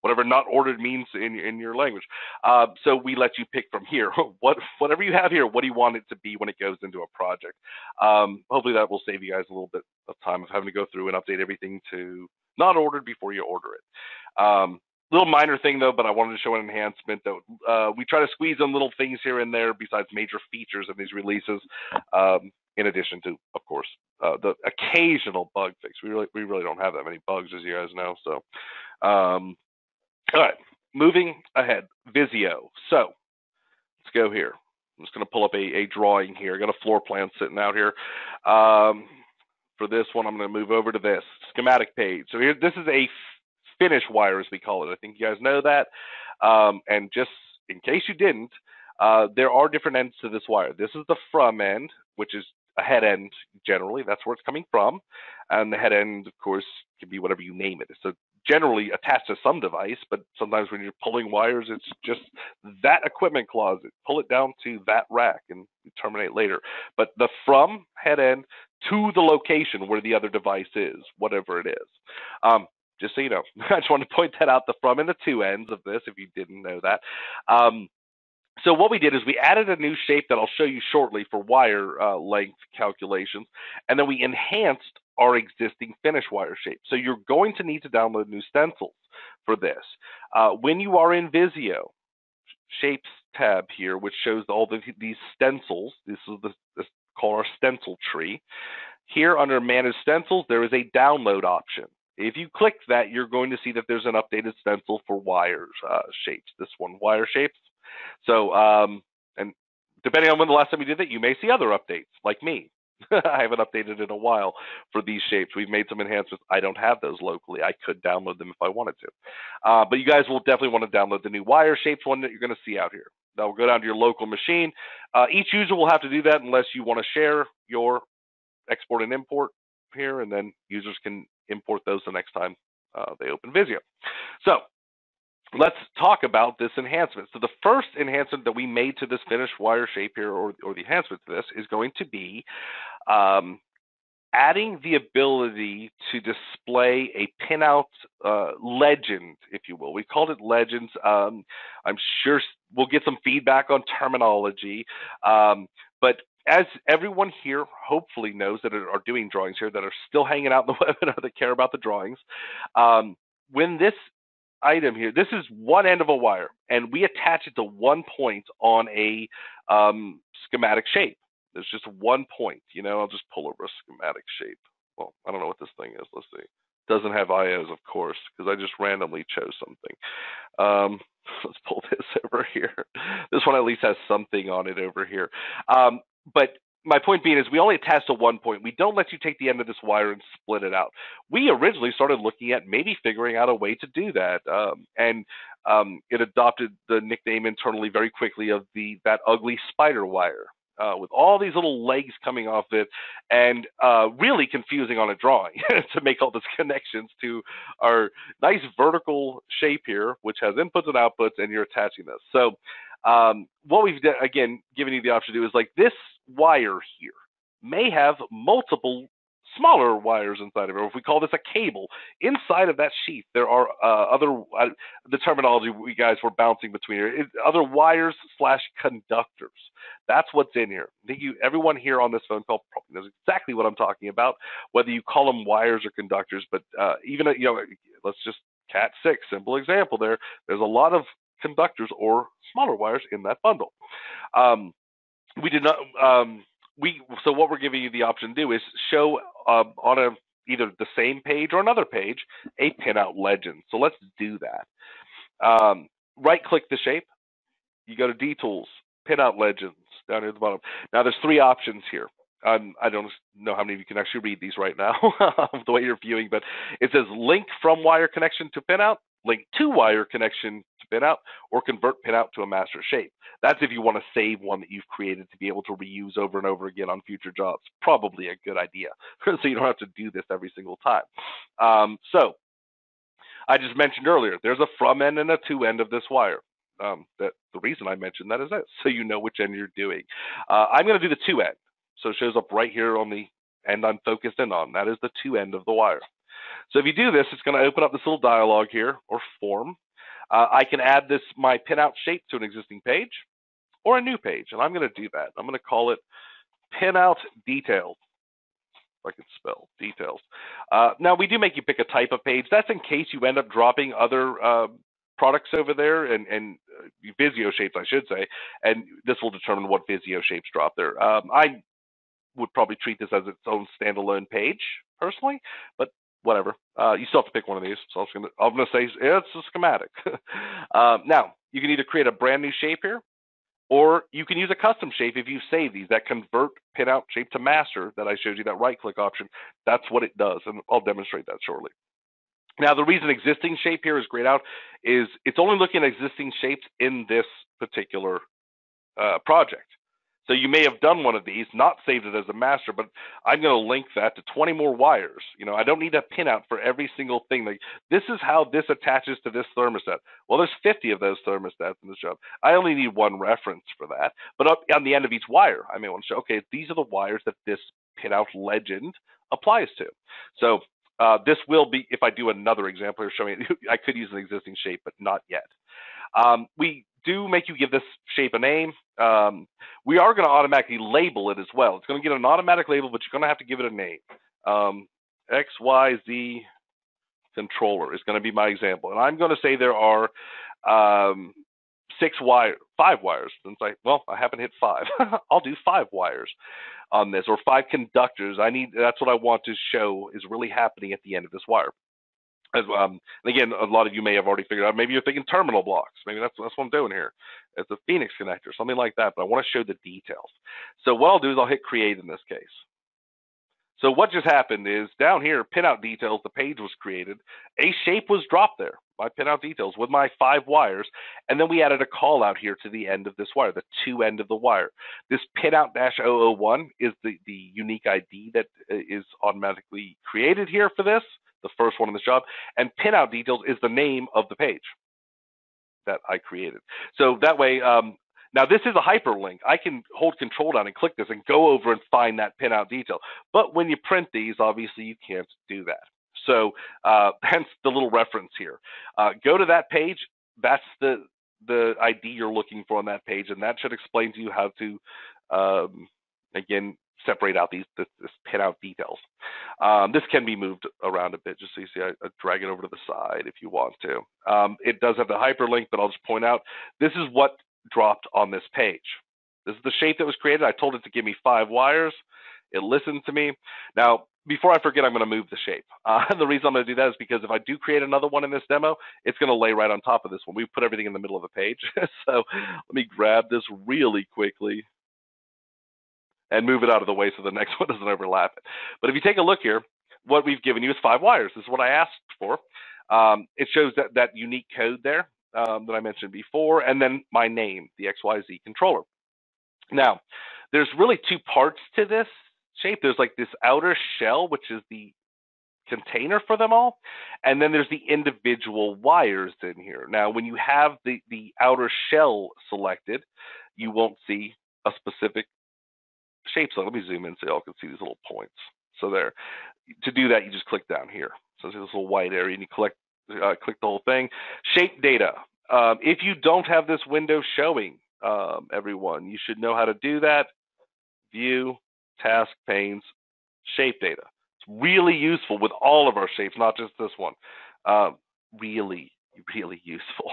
whatever not ordered means in, in your language. Uh, so we let you pick from here. What, whatever you have here, what do you want it to be when it goes into a project? Um, hopefully that will save you guys a little bit of time of having to go through and update everything to not ordered before you order it. Um, little minor thing though, but I wanted to show an enhancement that uh, we try to squeeze in little things here and there besides major features of these releases. Um, in addition to, of course, uh, the occasional bug fix. We really, we really don't have that many bugs, as you guys know. So, um, all right, moving ahead, Visio. So let's go here. I'm just going to pull up a, a drawing here. I got a floor plan sitting out here. Um, for this one, I'm going to move over to this schematic page. So here, this is a finish wire, as we call it. I think you guys know that. Um, and just in case you didn't, uh, there are different ends to this wire. This is the from end, which is a head end generally. That's where it's coming from. And the head end, of course, can be whatever you name it. So generally attached to some device, but sometimes when you're pulling wires, it's just that equipment closet. Pull it down to that rack and terminate later. But the from head end to the location where the other device is, whatever it is. Um, just so you know, I just wanted to point that out, the from and the two ends of this, if you didn't know that. Um, so what we did is we added a new shape that I'll show you shortly for wire uh, length calculations, and then we enhanced our existing finish wire shape. So you're going to need to download new stencils for this. Uh, when you are in Visio, Shapes tab here, which shows all the, these stencils, this is the, this called our stencil tree. Here under Manage Stencils, there is a download option. If you click that, you're going to see that there's an updated stencil for wire uh, shapes, this one, wire shapes. So, um, and depending on when the last time you did that, you may see other updates, like me. I haven't updated in a while for these shapes. We've made some enhancements. I don't have those locally. I could download them if I wanted to. Uh, but you guys will definitely want to download the new wire shapes one that you're going to see out here. That will go down to your local machine. Uh, each user will have to do that unless you want to share your export and import here, and then users can import those the next time uh, they open Visio. So let's talk about this enhancement. So the first enhancement that we made to this finished wire shape here, or, or the enhancement to this, is going to be um, adding the ability to display a pinout uh, legend, if you will. We called it legends. Um, I'm sure we'll get some feedback on terminology, um, but as everyone here hopefully knows that are doing drawings here, that are still hanging out in the webinar, that care about the drawings, um, when this item here, this is one end of a wire, and we attach it to one point on a um, schematic shape. There's just one point, you know, I'll just pull over a schematic shape well, I don't know what this thing is. Let's see. Doesn't have I Os, of course, because I just randomly chose something. Um, let's pull this over here. This one at least has something on it over here. Um, but my point being is we only attach to one point. We don't let you take the end of this wire and split it out. We originally started looking at maybe figuring out a way to do that. Um, and um, it adopted the nickname internally very quickly of the that ugly spider wire. Uh, with all these little legs coming off it and uh, really confusing on a drawing to make all these connections to our nice vertical shape here, which has inputs and outputs, and you're attaching this. So um, what we've, again, given you the option to do is like this wire here may have multiple smaller wires inside of it, or if we call this a cable, inside of that sheath, there are uh, other, uh, the terminology we guys were bouncing between here, it, other wires slash conductors. That's what's in here. I think you, everyone here on this phone call probably knows exactly what I'm talking about, whether you call them wires or conductors, but uh, even, you know, let's just cat six, simple example there. There's a lot of conductors or smaller wires in that bundle. Um, we did not, um, we, so what we're giving you the option to do is show uh, on a either the same page or another page a pinout legend. So let's do that. Um, right-click the shape. You go to D-Tools, pinout legends down here at the bottom. Now there's three options here. Um, I don't know how many of you can actually read these right now the way you're viewing, but it says link from wire connection to pinout, link to wire connection to pinout, or convert pinout to a master shape. That's if you want to save one that you've created to be able to reuse over and over again on future jobs. Probably a good idea, so you don't have to do this every single time. Um, so I just mentioned earlier, there's a from end and a to end of this wire. Um, that the reason I mentioned that is that so you know which end you're doing. Uh, I'm going to do the to end, so it shows up right here on the end I'm focused in on. That is the to end of the wire. So if you do this, it's going to open up this little dialog here, or form. Uh, I can add this, my pinout shape, to an existing page or a new page, and I'm going to do that. I'm going to call it pinout details, if I can spell details. Uh, now, we do make you pick a type of page. That's in case you end up dropping other uh, products over there and, and uh, Visio shapes, I should say, and this will determine what Visio shapes drop there. Um, I would probably treat this as its own standalone page, personally, but whatever. Uh, you still have to pick one of these. So I'm gonna, I'm gonna say yeah, it's a schematic. um, now, you can either create a brand new shape here, or you can use a custom shape if you save these, that convert pinout shape to master that I showed you, that right-click option. That's what it does, and I'll demonstrate that shortly. Now, the reason existing shape here is grayed out is it's only looking at existing shapes in this particular uh, project. So you may have done one of these, not saved it as a master, but I'm going to link that to twenty more wires. You know, I don't need a pinout for every single thing. Like, this is how this attaches to this thermostat. Well, there's fifty of those thermostats in this job. I only need one reference for that. But up on the end of each wire, I may want to show, okay, these are the wires that this pinout legend applies to. So uh, this will be, if I do another example here showing it, I could use an existing shape, but not yet. Um, we do make you give this shape a name. Um, we are going to automatically label it as well. It's going to get an automatic label, but you're going to have to give it a name. Um, X Y Z controller is going to be my example. And I'm going to say there are um, six wire, five wires. Since I, well, I haven't hit five. I'll do five wires on this, or five conductors. I need, that's what I want to show is really happening at the end of this wire. Um, and again, a lot of you may have already figured out, maybe you're thinking terminal blocks. Maybe that's, that's what I'm doing here. It's a Phoenix connector, something like that, but I want to show the details. So what I'll do is I'll hit create in this case. So what just happened is down here, pinout details, the page was created. A shape was dropped there by pinout details with my five wires. And then we added a call out here to the end of this wire, the to end of the wire. This pinout dash oh oh one is the, the unique I D that is automatically created here for this, the first one in this job, and pinout details is the name of the page that I created. So that way, um, now this is a hyperlink. I can hold control down and click this and go over and find that pinout detail. But when you print these, obviously you can't do that. So uh, hence the little reference here. Uh, go to that page. That's the, the I D you're looking for on that page, and that should explain to you how to, um, again, separate out these this, this pinout details. Um, this can be moved around a bit, just so you see. I, I drag it over to the side if you want to. Um, it does have the hyperlink, but I'll just point out this is what dropped on this page. This is the shape that was created. I told it to give me five wires. It listened to me. Now, before I forget, I'm going to move the shape. Uh, the reason I'm going to do that is because if I do create another one in this demo, it's going to lay right on top of this one. We've put everything in the middle of the page. So let me grab this really quickly and move it out of the way so the next one doesn't overlap it. But if you take a look here, what we've given you is five wires. This is what I asked for. Um, it shows that, that unique code there um, that I mentioned before, and then my name, the X Y Z controller. Now, there's really two parts to this shape. There's like this outer shell, which is the container for them all, and then there's the individual wires in here. Now, when you have the, the outer shell selected, you won't see a specific shape. So let me zoom in so y'all can see these little points. So there. To do that, you just click down here. So there's this little white area, and you click, uh, click the whole thing. Shape data. Um, if you don't have this window showing, um, everyone, you should know how to do that. View, task panes, shape data. It's really useful with all of our shapes, not just this one. Uh, really, really useful.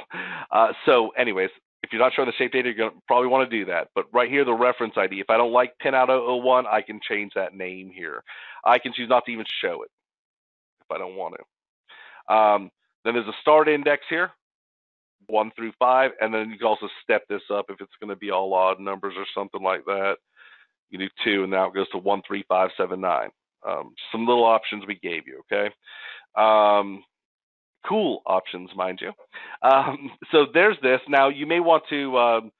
Uh, so anyways, if you're not showing the shape data, you're going to probably want to do that. But right here, the reference I D. If I don't like pinout zero zero one, I can change that name here. I can choose not to even show it if I don't want to. Um, then there's a start index here, one through five. And then you can also step this up if it's going to be all odd numbers or something like that. You do two, and now it goes to one, three, five, seven, nine. Um, some little options we gave you, okay? Um, cool options, mind you. Um, so there's this. Now, you may want to um,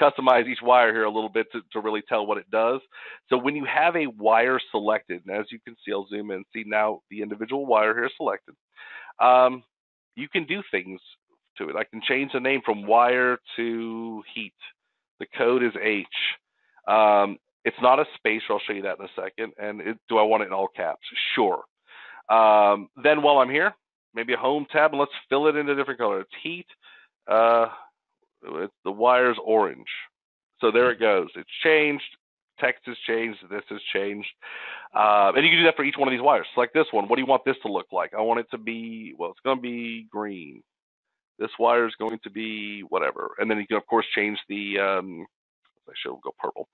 customize each wire here a little bit to, to really tell what it does. So when you have a wire selected, and as you can see, I'll zoom in. See, now the individual wire here is selected. Um, you can do things to it. I can change the name from wire to heat. The code is H. Um, it's not a space. I'll show you that in a second. And it, do I want it in all caps? Sure. Um, then while I'm here, maybe a home tab, and let's fill it in a different color. It's heat. Uh, it's the wire's orange. So there it goes. It's changed. Text has changed. This has changed. Uh, and you can do that for each one of these wires. Select this one. What do you want this to look like? I want it to be, well, it's going to be green. This wire is going to be whatever. And then you can, of course, change the, um, I should go purple.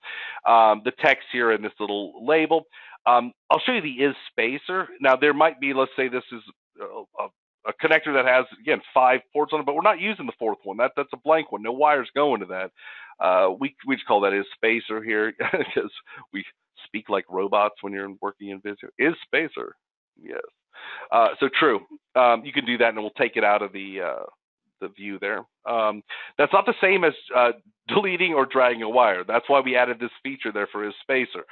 Um, the text here in this little label. Um, I'll show you the is spacer. Now, there might be, let's say this is a, a, a connector that has, again, five ports on it, but we're not using the fourth one. That, that's a blank one. No wires going to that. Uh, we, we just call that is spacer here because we speak like robots when you're working in Visio. Is spacer. Yes. Uh, so true. Um, you can do that, and we'll take it out of the uh, the view there. Um, that's not the same as uh, deleting or dragging a wire. That's why we added this feature there for his spacer.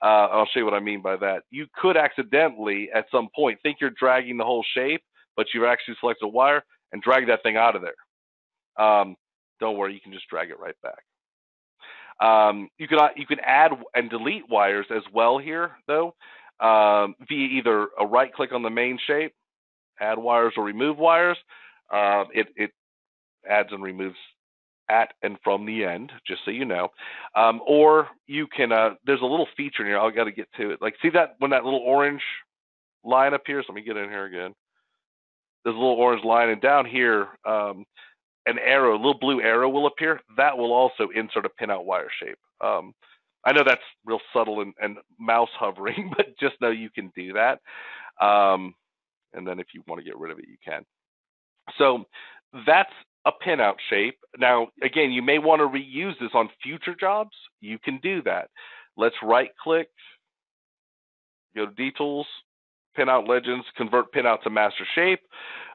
Uh, I'll show you what I mean by that. You could accidentally at some point think you're dragging the whole shape, but you've actually selected a wire and drag that thing out of there. Um, don't worry, you can just drag it right back. Um, you can, you can add and delete wires as well here though, um, via either a right click on the main shape, add wires, or remove wires. Uh, it, it adds and removes at and from the end, just so you know. Um, or you can, uh, there's a little feature in here. I've got to get to it. Like, see that when that little orange line appears? Let me get in here again. There's a little orange line, and down here, um, an arrow, a little blue arrow will appear. That will also insert a pinout wire shape. Um, I know that's real subtle and, and mouse hovering, but just know you can do that. Um, and then if you want to get rid of it, you can. So that's a pinout shape. Now, again, you may want to reuse this on future jobs. You can do that. Let's right click, go to D-Tools, Pinout Legends, convert pinout to master shape.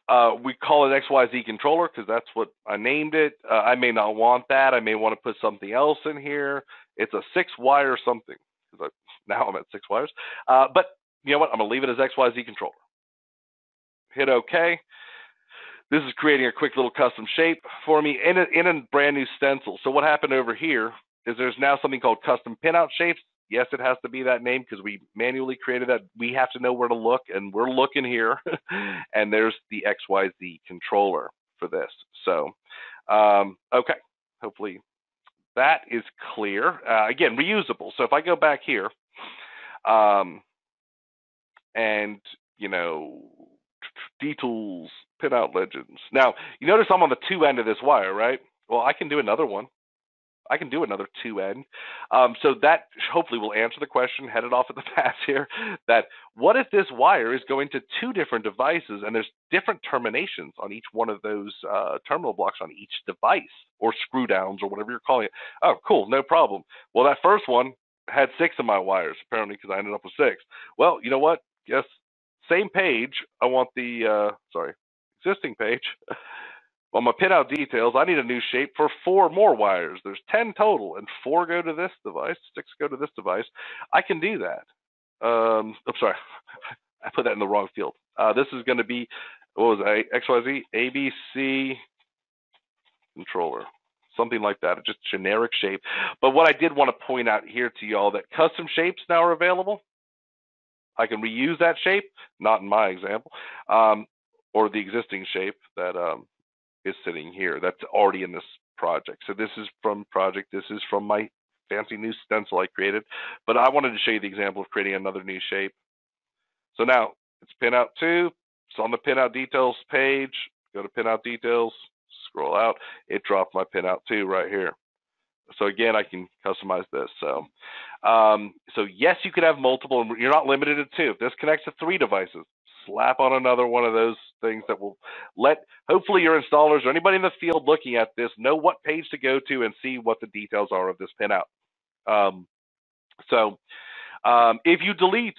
Uh, we call it X Y Z controller because that's what I named it. Uh, I may not want that. I may want to put something else in here. It's a six wire something. I, now I'm at six wires. Uh, but you know what? I'm going to leave it as X Y Z controller. Hit OK. This is creating a quick little custom shape for me in a, in a brand new stencil. So what happened over here is there's now something called custom pinout shapes. Yes, it has to be that name because we manually created that. We have to know where to look, and we're looking here. And there's the X Y Z controller for this. So, um, okay, hopefully that is clear. Uh, again, reusable. So if I go back here um, and, you know, D-Tools, Pinout Legends. Now, you notice I'm on the two end of this wire, right? Well, I can do another one. I can do another two N. Um, so that hopefully will answer the question headed off at the pass here, that what if this wire is going to two different devices and there's different terminations on each one of those uh, terminal blocks on each device, or screw downs or whatever you're calling it? Oh, cool, no problem. Well, that first one had six of my wires apparently because I ended up with six. Well, you know what? Yes, same page. I want the, uh, sorry, existing page. On my pinout details, I need a new shape for four more wires. There's ten total, and four go to this device, six go to this device. I can do that. Um, oops, sorry. I put that in the wrong field. Uh, this is going to be, what was it, X Y Z, A B C controller, something like that, just generic shape. But what I did want to point out here to y'all, that custom shapes now are available. I can reuse that shape, not in my example, um, or the existing shape that um, is sitting here that's already in this project. So this is from project, this is from my fancy new stencil I created, but I wanted to show you the example of creating another new shape. So now it's pinout two, it's on the pinout details page, go to pinout details, scroll out, it dropped my pinout two right here. So again, I can customize this. So, um, so yes, you could have multiple, and you're not limited to two. If this connects to three devices, slap on another one of those things that will let, hopefully, your installers or anybody in the field looking at this know what page to go to and see what the details are of this pinout. Um, so um, if you delete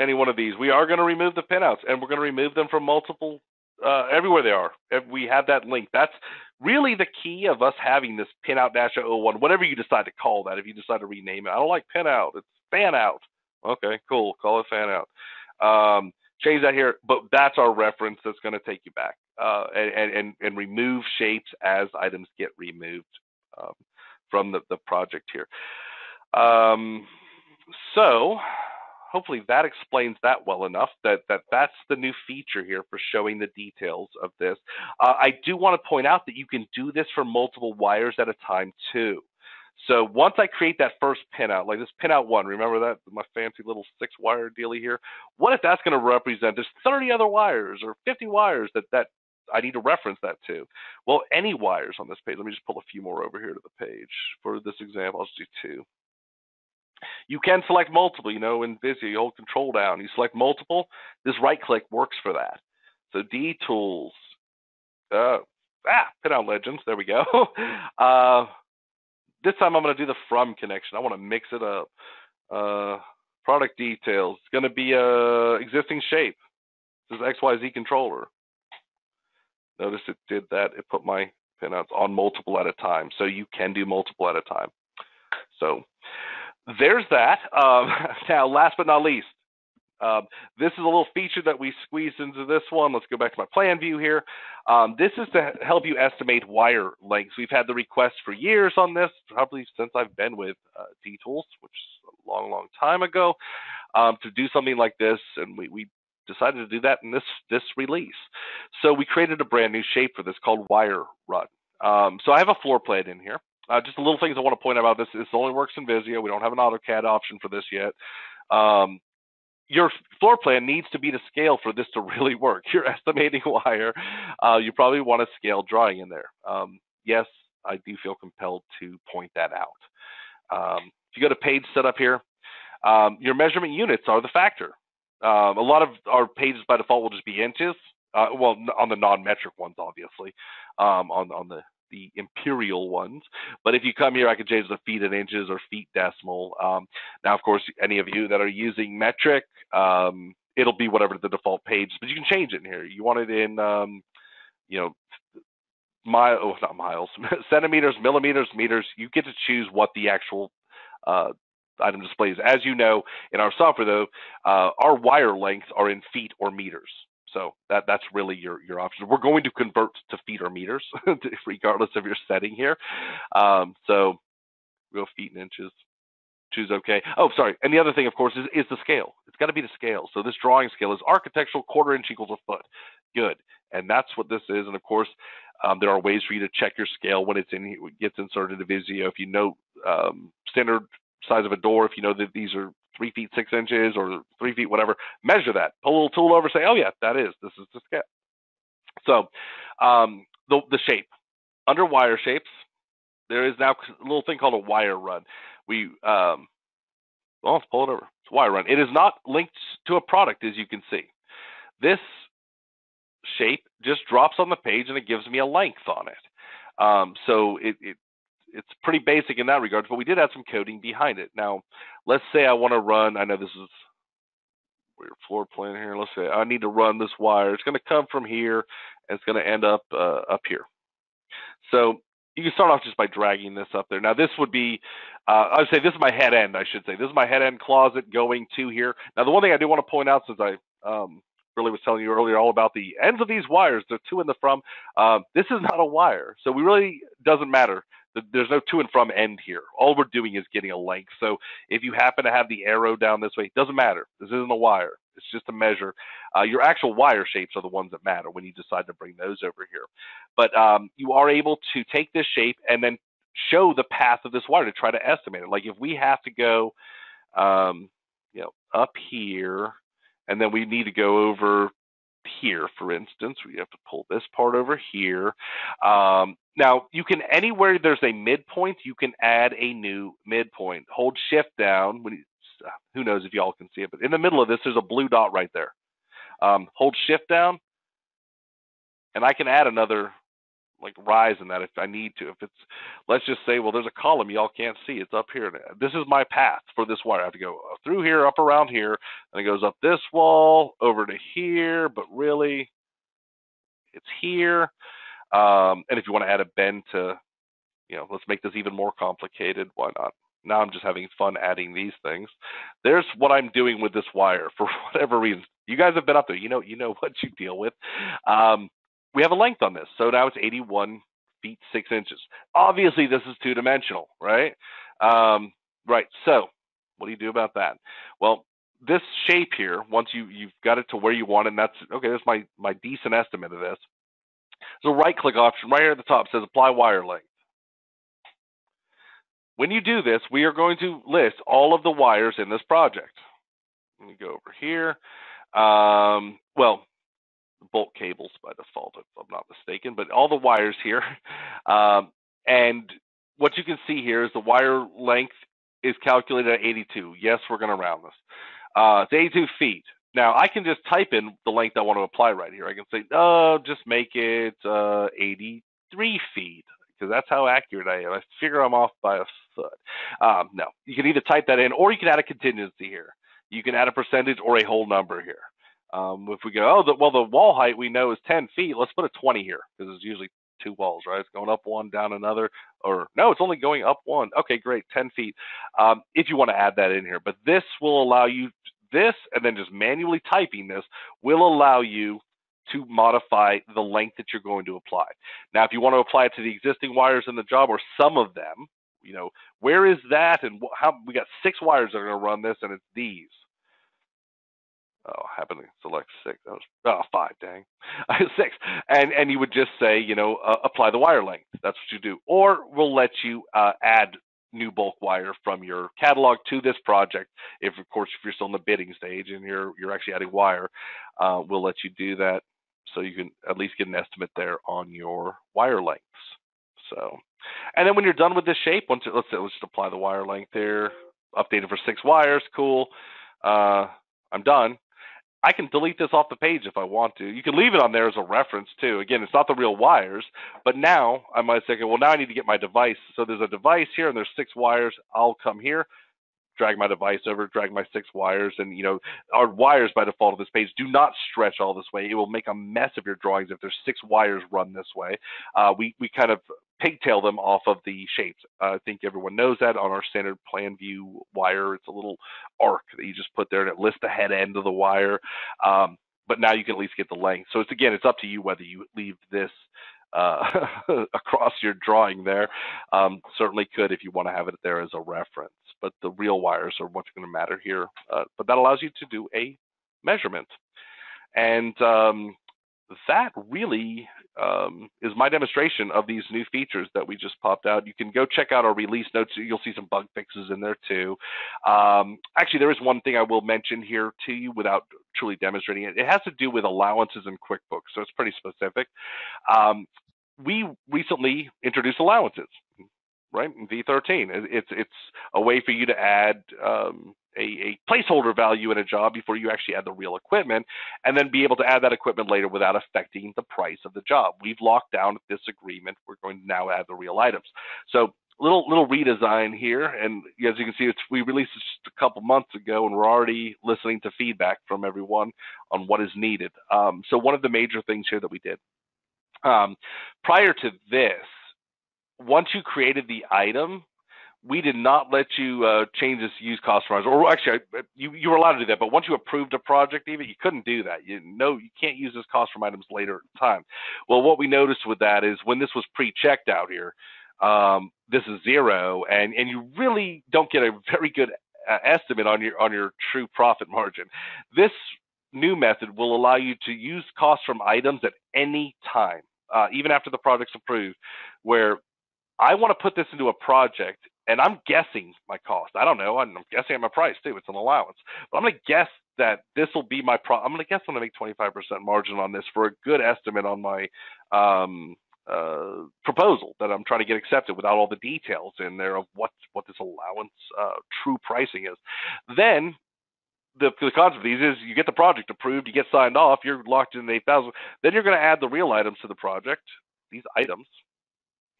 any one of these, we are going to remove the pinouts, and we're going to remove them from multiple, uh, everywhere they are. We have that link. That's really the key of us having this pinout dash oh oh one, whatever you decide to call that, if you decide to rename it. I don't like pinout, it's fan out. Okay, cool, call it fan out. Um, change that here, but that's our reference that's going to take you back uh, and, and, and remove shapes as items get removed um, from the, the project here. Um, so hopefully that explains that well enough, that, that that's the new feature here for showing the details of this. Uh, I do want to point out that you can do this for multiple wires at a time too. So once I create that first pinout, like this pinout one, remember that, my fancy little six wire dealie here? What if that's going to represent, there's thirty other wires or fifty wires that, that I need to reference that to? Well, any wires on this page, let me just pull a few more over here to the page. For this example, I'll just do two. You can select multiple, you know, in Visio, you hold control down, you select multiple, this right click works for that. So D-Tools, uh, ah, pinout legends, there we go. uh, This time I'm going to do the from connection. I want to mix it up. Uh, product details. It's going to be a existing shape. This is X Y Z controller. Notice it did that. It put my pinouts on multiple at a time. So you can do multiple at a time. So there's that. Um, now, last but not least, um, this is a little feature that we squeezed into this one. Let's go back to my plan view here. Um, this is to help you estimate wire lengths. We've had the request for years on this, probably since I've been with uh, D-Tools, which is a long, long time ago, um, to do something like this, and we, we decided to do that in this, this release. So we created a brand new shape for this called Wire Run. Um, so I have a floor plan in here. Uh, just the little things I want to point out about this. This only works in Visio. We don't have an AutoCAD option for this yet. Um, Your floor plan needs to be to scale for this to really work. You're estimating wire. Uh, you probably want a scale drawing in there. Um, yes, I do feel compelled to point that out. Um, if you go to page setup here, um, your measurement units are the factor. Um, a lot of our pages by default will just be inches. Uh, well, on the non-metric ones, obviously, um, on, on the, the imperial ones. But if you come here, I could change the feet and inches or feet decimal. Um, now, of course, any of you that are using metric, um, it'll be whatever the default page, but you can change it in here. You want it in, um, you know, mile, oh, not miles, centimeters, millimeters, meters. You get to choose what the actual uh, item displays. As you know, in our software, though, uh, our wire lengths are in feet or meters. So that, that's really your, your option. We're going to convert to feet or meters, regardless of your setting here. Um, so real feet and inches, choose okay. Oh, sorry. And the other thing, of course, is, is the scale. It's got to be the scale. So this drawing scale is architectural quarter inch equals a foot. Good. And that's what this is. And of course, um, there are ways for you to check your scale when it's in, it gets inserted into Visio. If you know um, standard size of a door, if you know that these are three feet, six inches, or three feet, whatever, measure that. Pull a little tool over, say, oh yeah, that is, this is the scale. So um, the, the shape, under wire shapes, there is now a little thing called a wire run. We, um, well, let's pull it over. It's wire run. It is not linked to a product, as you can see. This shape just drops on the page and it gives me a length on it. Um, so it, it it's pretty basic in that regard, but we did add some coding behind it. Now, let's say I want to run, I know this is weird floor plan here. Let's say I need to run this wire. It's going to come from here and it's going to end up uh, up here. So you can start off just by dragging this up there. Now this would be, uh, I would say this is my head end, I should say. This is my head end closet going to here. Now the one thing I do want to point out, since I um, really was telling you earlier all about the ends of these wires, the to and the from, uh, this is not a wire. So we really doesn't matter. There's no to and from end here. All we're doing is getting a length. So if you happen to have the arrow down this way, it doesn't matter. This isn't a wire. It's just a measure. Uh, your actual wire shapes are the ones that matter when you decide to bring those over here. But um, you are able to take this shape and then show the path of this wire to try to estimate it. Like if we have to go um, you know, up here, and then we need to go over here, for instance, we have to pull this part over here. Um, now you can, anywhere there's a midpoint, you can add a new midpoint. Hold shift down. When you, who knows if y'all can see it, but in the middle of this, there's a blue dot right there. Um, hold shift down, and I can add another like rise in that if I need to. If it's, let's just say, well, there's a column y'all can't see. It's up here. This is my path for this wire. I have to go through here, up around here, and it goes up this wall, over to here, but really it's here. Um, and if you want to add a bend to, you know, let's make this even more complicated. Why not? Now I'm just having fun adding these things. There's what I'm doing with this wire for whatever reason. You guys have been up there. You know, you know what you deal with. Um, We have a length on this, so now it's eighty-one feet, six inches. Obviously, this is two-dimensional, right? Um, right, so what do you do about that? Well, this shape here, once you, you've got it to where you want it, and that's, okay, that's my, my decent estimate of this. There's a right-click option right here at the top. It says Apply Wire Length. When you do this, we are going to list all of the wires in this project. Let me go over here. Um, well, bolt cables by default, if I'm not mistaken, but all the wires here. Um, and what you can see here is the wire length is calculated at eighty-two. Yes, we're going to round this. Uh, it's eighty-two feet. Now, I can just type in the length I want to apply right here. I can say, no, just make it uh, eighty-three feet, because that's how accurate I am. I figure I'm off by a foot. Um, no, you can either type that in, or you can add a contingency here. You can add a percentage or a whole number here. Um, if we go, oh, the, well, the wall height we know is ten feet. Let's put a twenty here, because it's usually two walls, right? It's going up one, down another, or no, it's only going up one. Okay, great, ten feet. Um, if you want to add that in here, but this will allow you this, and then just manually typing this will allow you to modify the length that you're going to apply. Now, if you want to apply it to the existing wires in the job or some of them, you know, where is that? And how we got six wires that are going to run this, and it's these. Oh, I happen to select six. That was, oh, five, dang. six. And and you would just say, you know, uh, apply the wire length. That's what you do. Or we'll let you uh, add new bulk wire from your catalog to this project. If, of course, if you're still in the bidding stage and you're, you're actually adding wire, uh, we'll let you do that so you can at least get an estimate there on your wire lengths. So, and then when you're done with this shape, once it, let's, let's just apply the wire length there. Updated for six wires. Cool. Uh, I'm done. I can delete this off the page if I want to. You can leave it on there as a reference too. Again, it's not the real wires, but now I might say, well, now I need to get my device. So there's a device here and there's six wires. I'll come here, drag my device over, drag my six wires. And you know, our wires by default of this page do not stretch all this way. It will make a mess of your drawings if there's six wires run this way. Uh, we, we kind of pigtail them off of the shapes. Uh, I think everyone knows that on our standard plan view wire, it's a little arc that you just put there and it lists the head end of the wire. Um, but now you can at least get the length. So it's, again, it's up to you whether you leave this uh, across your drawing there. Um, certainly could if you want to have it there as a reference, but the real wires are what's going to matter here. Uh, but that allows you to do a measurement. And um, that really um, is my demonstration of these new features that we just popped out. You can go check out our release notes. You'll see some bug fixes in there too. Um, actually, there is one thing I will mention here to you without truly demonstrating it. It has to do with allowances in QuickBooks, so it's pretty specific. Um, we recently introduced allowances. right? V thirteen. It's it's a way for you to add um, a, a placeholder value in a job before you actually add the real equipment, and then be able to add that equipment later without affecting the price of the job. We've locked down this agreement. We're going to now add the real items. So little little redesign here, and as you can see, it's, we released this just a couple months ago, and we're already listening to feedback from everyone on what is needed. Um, so one of the major things here that we did um, prior to this, once you created the item, we did not let you uh, change this use customizer, or actually, I, you, you were allowed to do that. But once you approved a project, even you couldn't do that. You know, you can't use this cost from items later in time. Well, what we noticed with that is when this was pre-checked out here, um, this is zero, and and you really don't get a very good uh, estimate on your on your true profit margin. This new method will allow you to use cost from items at any time, uh, even after the project's approved, where I want to put this into a project, and I'm guessing my cost. I don't know. I'm guessing at my price too. It's an allowance, but I'm going to guess that this will be my pro. I'm going to guess I'm going to make twenty-five percent margin on this for a good estimate on my um, uh, proposal that I'm trying to get accepted, without all the details in there of what what this allowance uh, true pricing is. Then the, the concept of these is you get the project approved, you get signed off, you're locked in eight thousand. Then you're going to add the real items to the project. These items.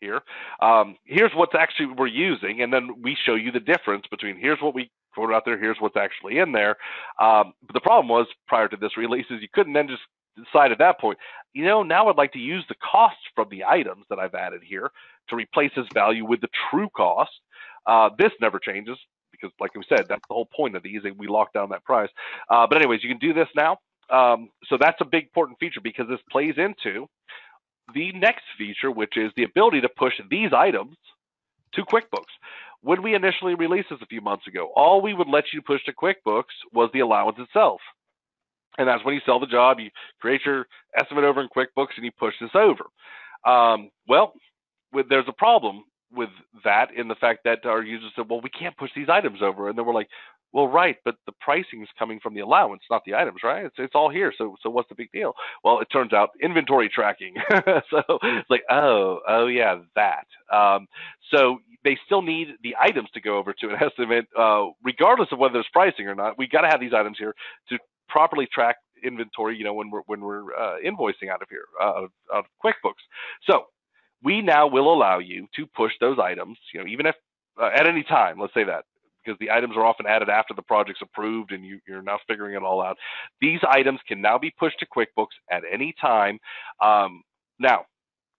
Here, um, here's what's actually we're using, and then we show you the difference between here's what we quoted out there, here's what's actually in there. Um, but the problem was prior to this release is you couldn't then just decide at that point, you know, now I'd like to use the cost from the items that I've added here to replace this value with the true cost. Uh, this never changes because, like we said, that's the whole point of these. We lock down that price. Uh, but anyways, you can do this now. Um, so that's a big important feature because this plays into the next feature, which is the ability to push these items to QuickBooks. When we initially released this a few months ago, all we would let you push to QuickBooks was the allowance itself. And that's when you sell the job, you create your estimate over in QuickBooks, and you push this over. Um, well, with, there's a problem with that in the fact that our users said, well, we can't push these items over. And then we're like, well, right, but the pricing is coming from the allowance, not the items, right? It's, it's all here, so so what's the big deal? Well, it turns out inventory tracking. So it's like, oh, oh yeah, that. Um, so they still need the items to go over to an estimate, uh, regardless of whether there's pricing or not. We got to have these items here to properly track inventory, you know, when we're when we're uh, invoicing out of here, uh, out of QuickBooks. So we now will allow you to push those items, you know, even if uh, at any time. Let's say that, because the items are often added after the project's approved and you, you're now figuring it all out. These items can now be pushed to QuickBooks at any time. Um, now,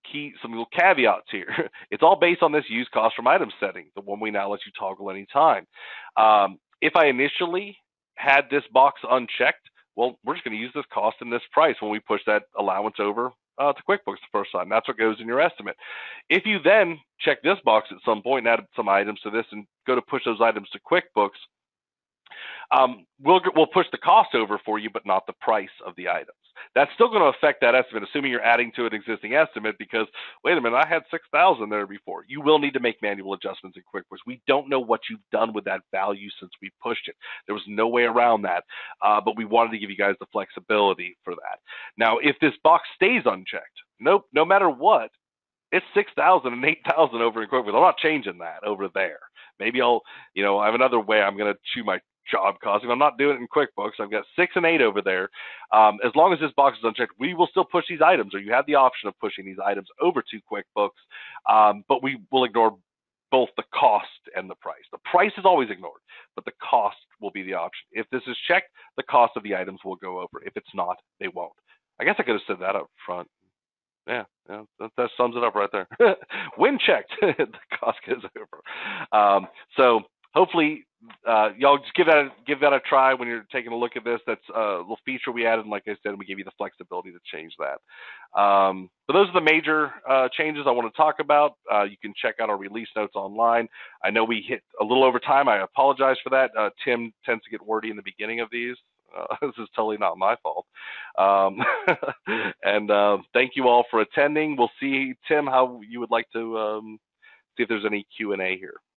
key some little caveats here. It's all based on this use cost from item setting, the one we now let you toggle any time. Um, if I initially had this box unchecked, well, we're just going to use this cost and this price when we push that allowance over Uh, to QuickBooks the first time. That's what goes in your estimate. If you then check this box at some point and add some items to this and go to push those items to QuickBooks, um, we'll, we'll push the cost over for you, but not the price of the items. That's still going to affect that estimate, assuming you're adding to an existing estimate, because, wait a minute, I had six thousand there before. You will need to make manual adjustments in QuickBooks. We don't know what you've done with that value since we pushed it. There was no way around that, uh, but we wanted to give you guys the flexibility for that. Now, if this box stays unchecked, nope, no matter what, it's six thousand and eight thousand over in QuickBooks. I'm not changing that over there. Maybe I'll, you know, I have another way I'm going to chew my job cost. If I'm not doing it in QuickBooks, I've got six and eight over there. Um, as long as this box is unchecked, we will still push these items, or you have the option of pushing these items over to QuickBooks, um, but we will ignore both the cost and the price. The price is always ignored, but the cost will be the option. If this is checked, the cost of the items will go over. If it's not, they won't. I guess I could have said that up front. Yeah, yeah that, that sums it up right there. When checked, the cost goes over. Um, so hopefully, Uh, y'all just give that a, give that a try when you're taking a look at this. That's a little feature we added, and like I said, we give you the flexibility to change that. Um, but those are the major uh, changes I want to talk about. Uh, you can check out our release notes online. I know we hit a little over time. I apologize for that. Uh, Tim tends to get wordy in the beginning of these. Uh, this is totally not my fault. Um, and uh, thank you all for attending. We'll see, Tim, how you would like to um, see if there's any Q and A here.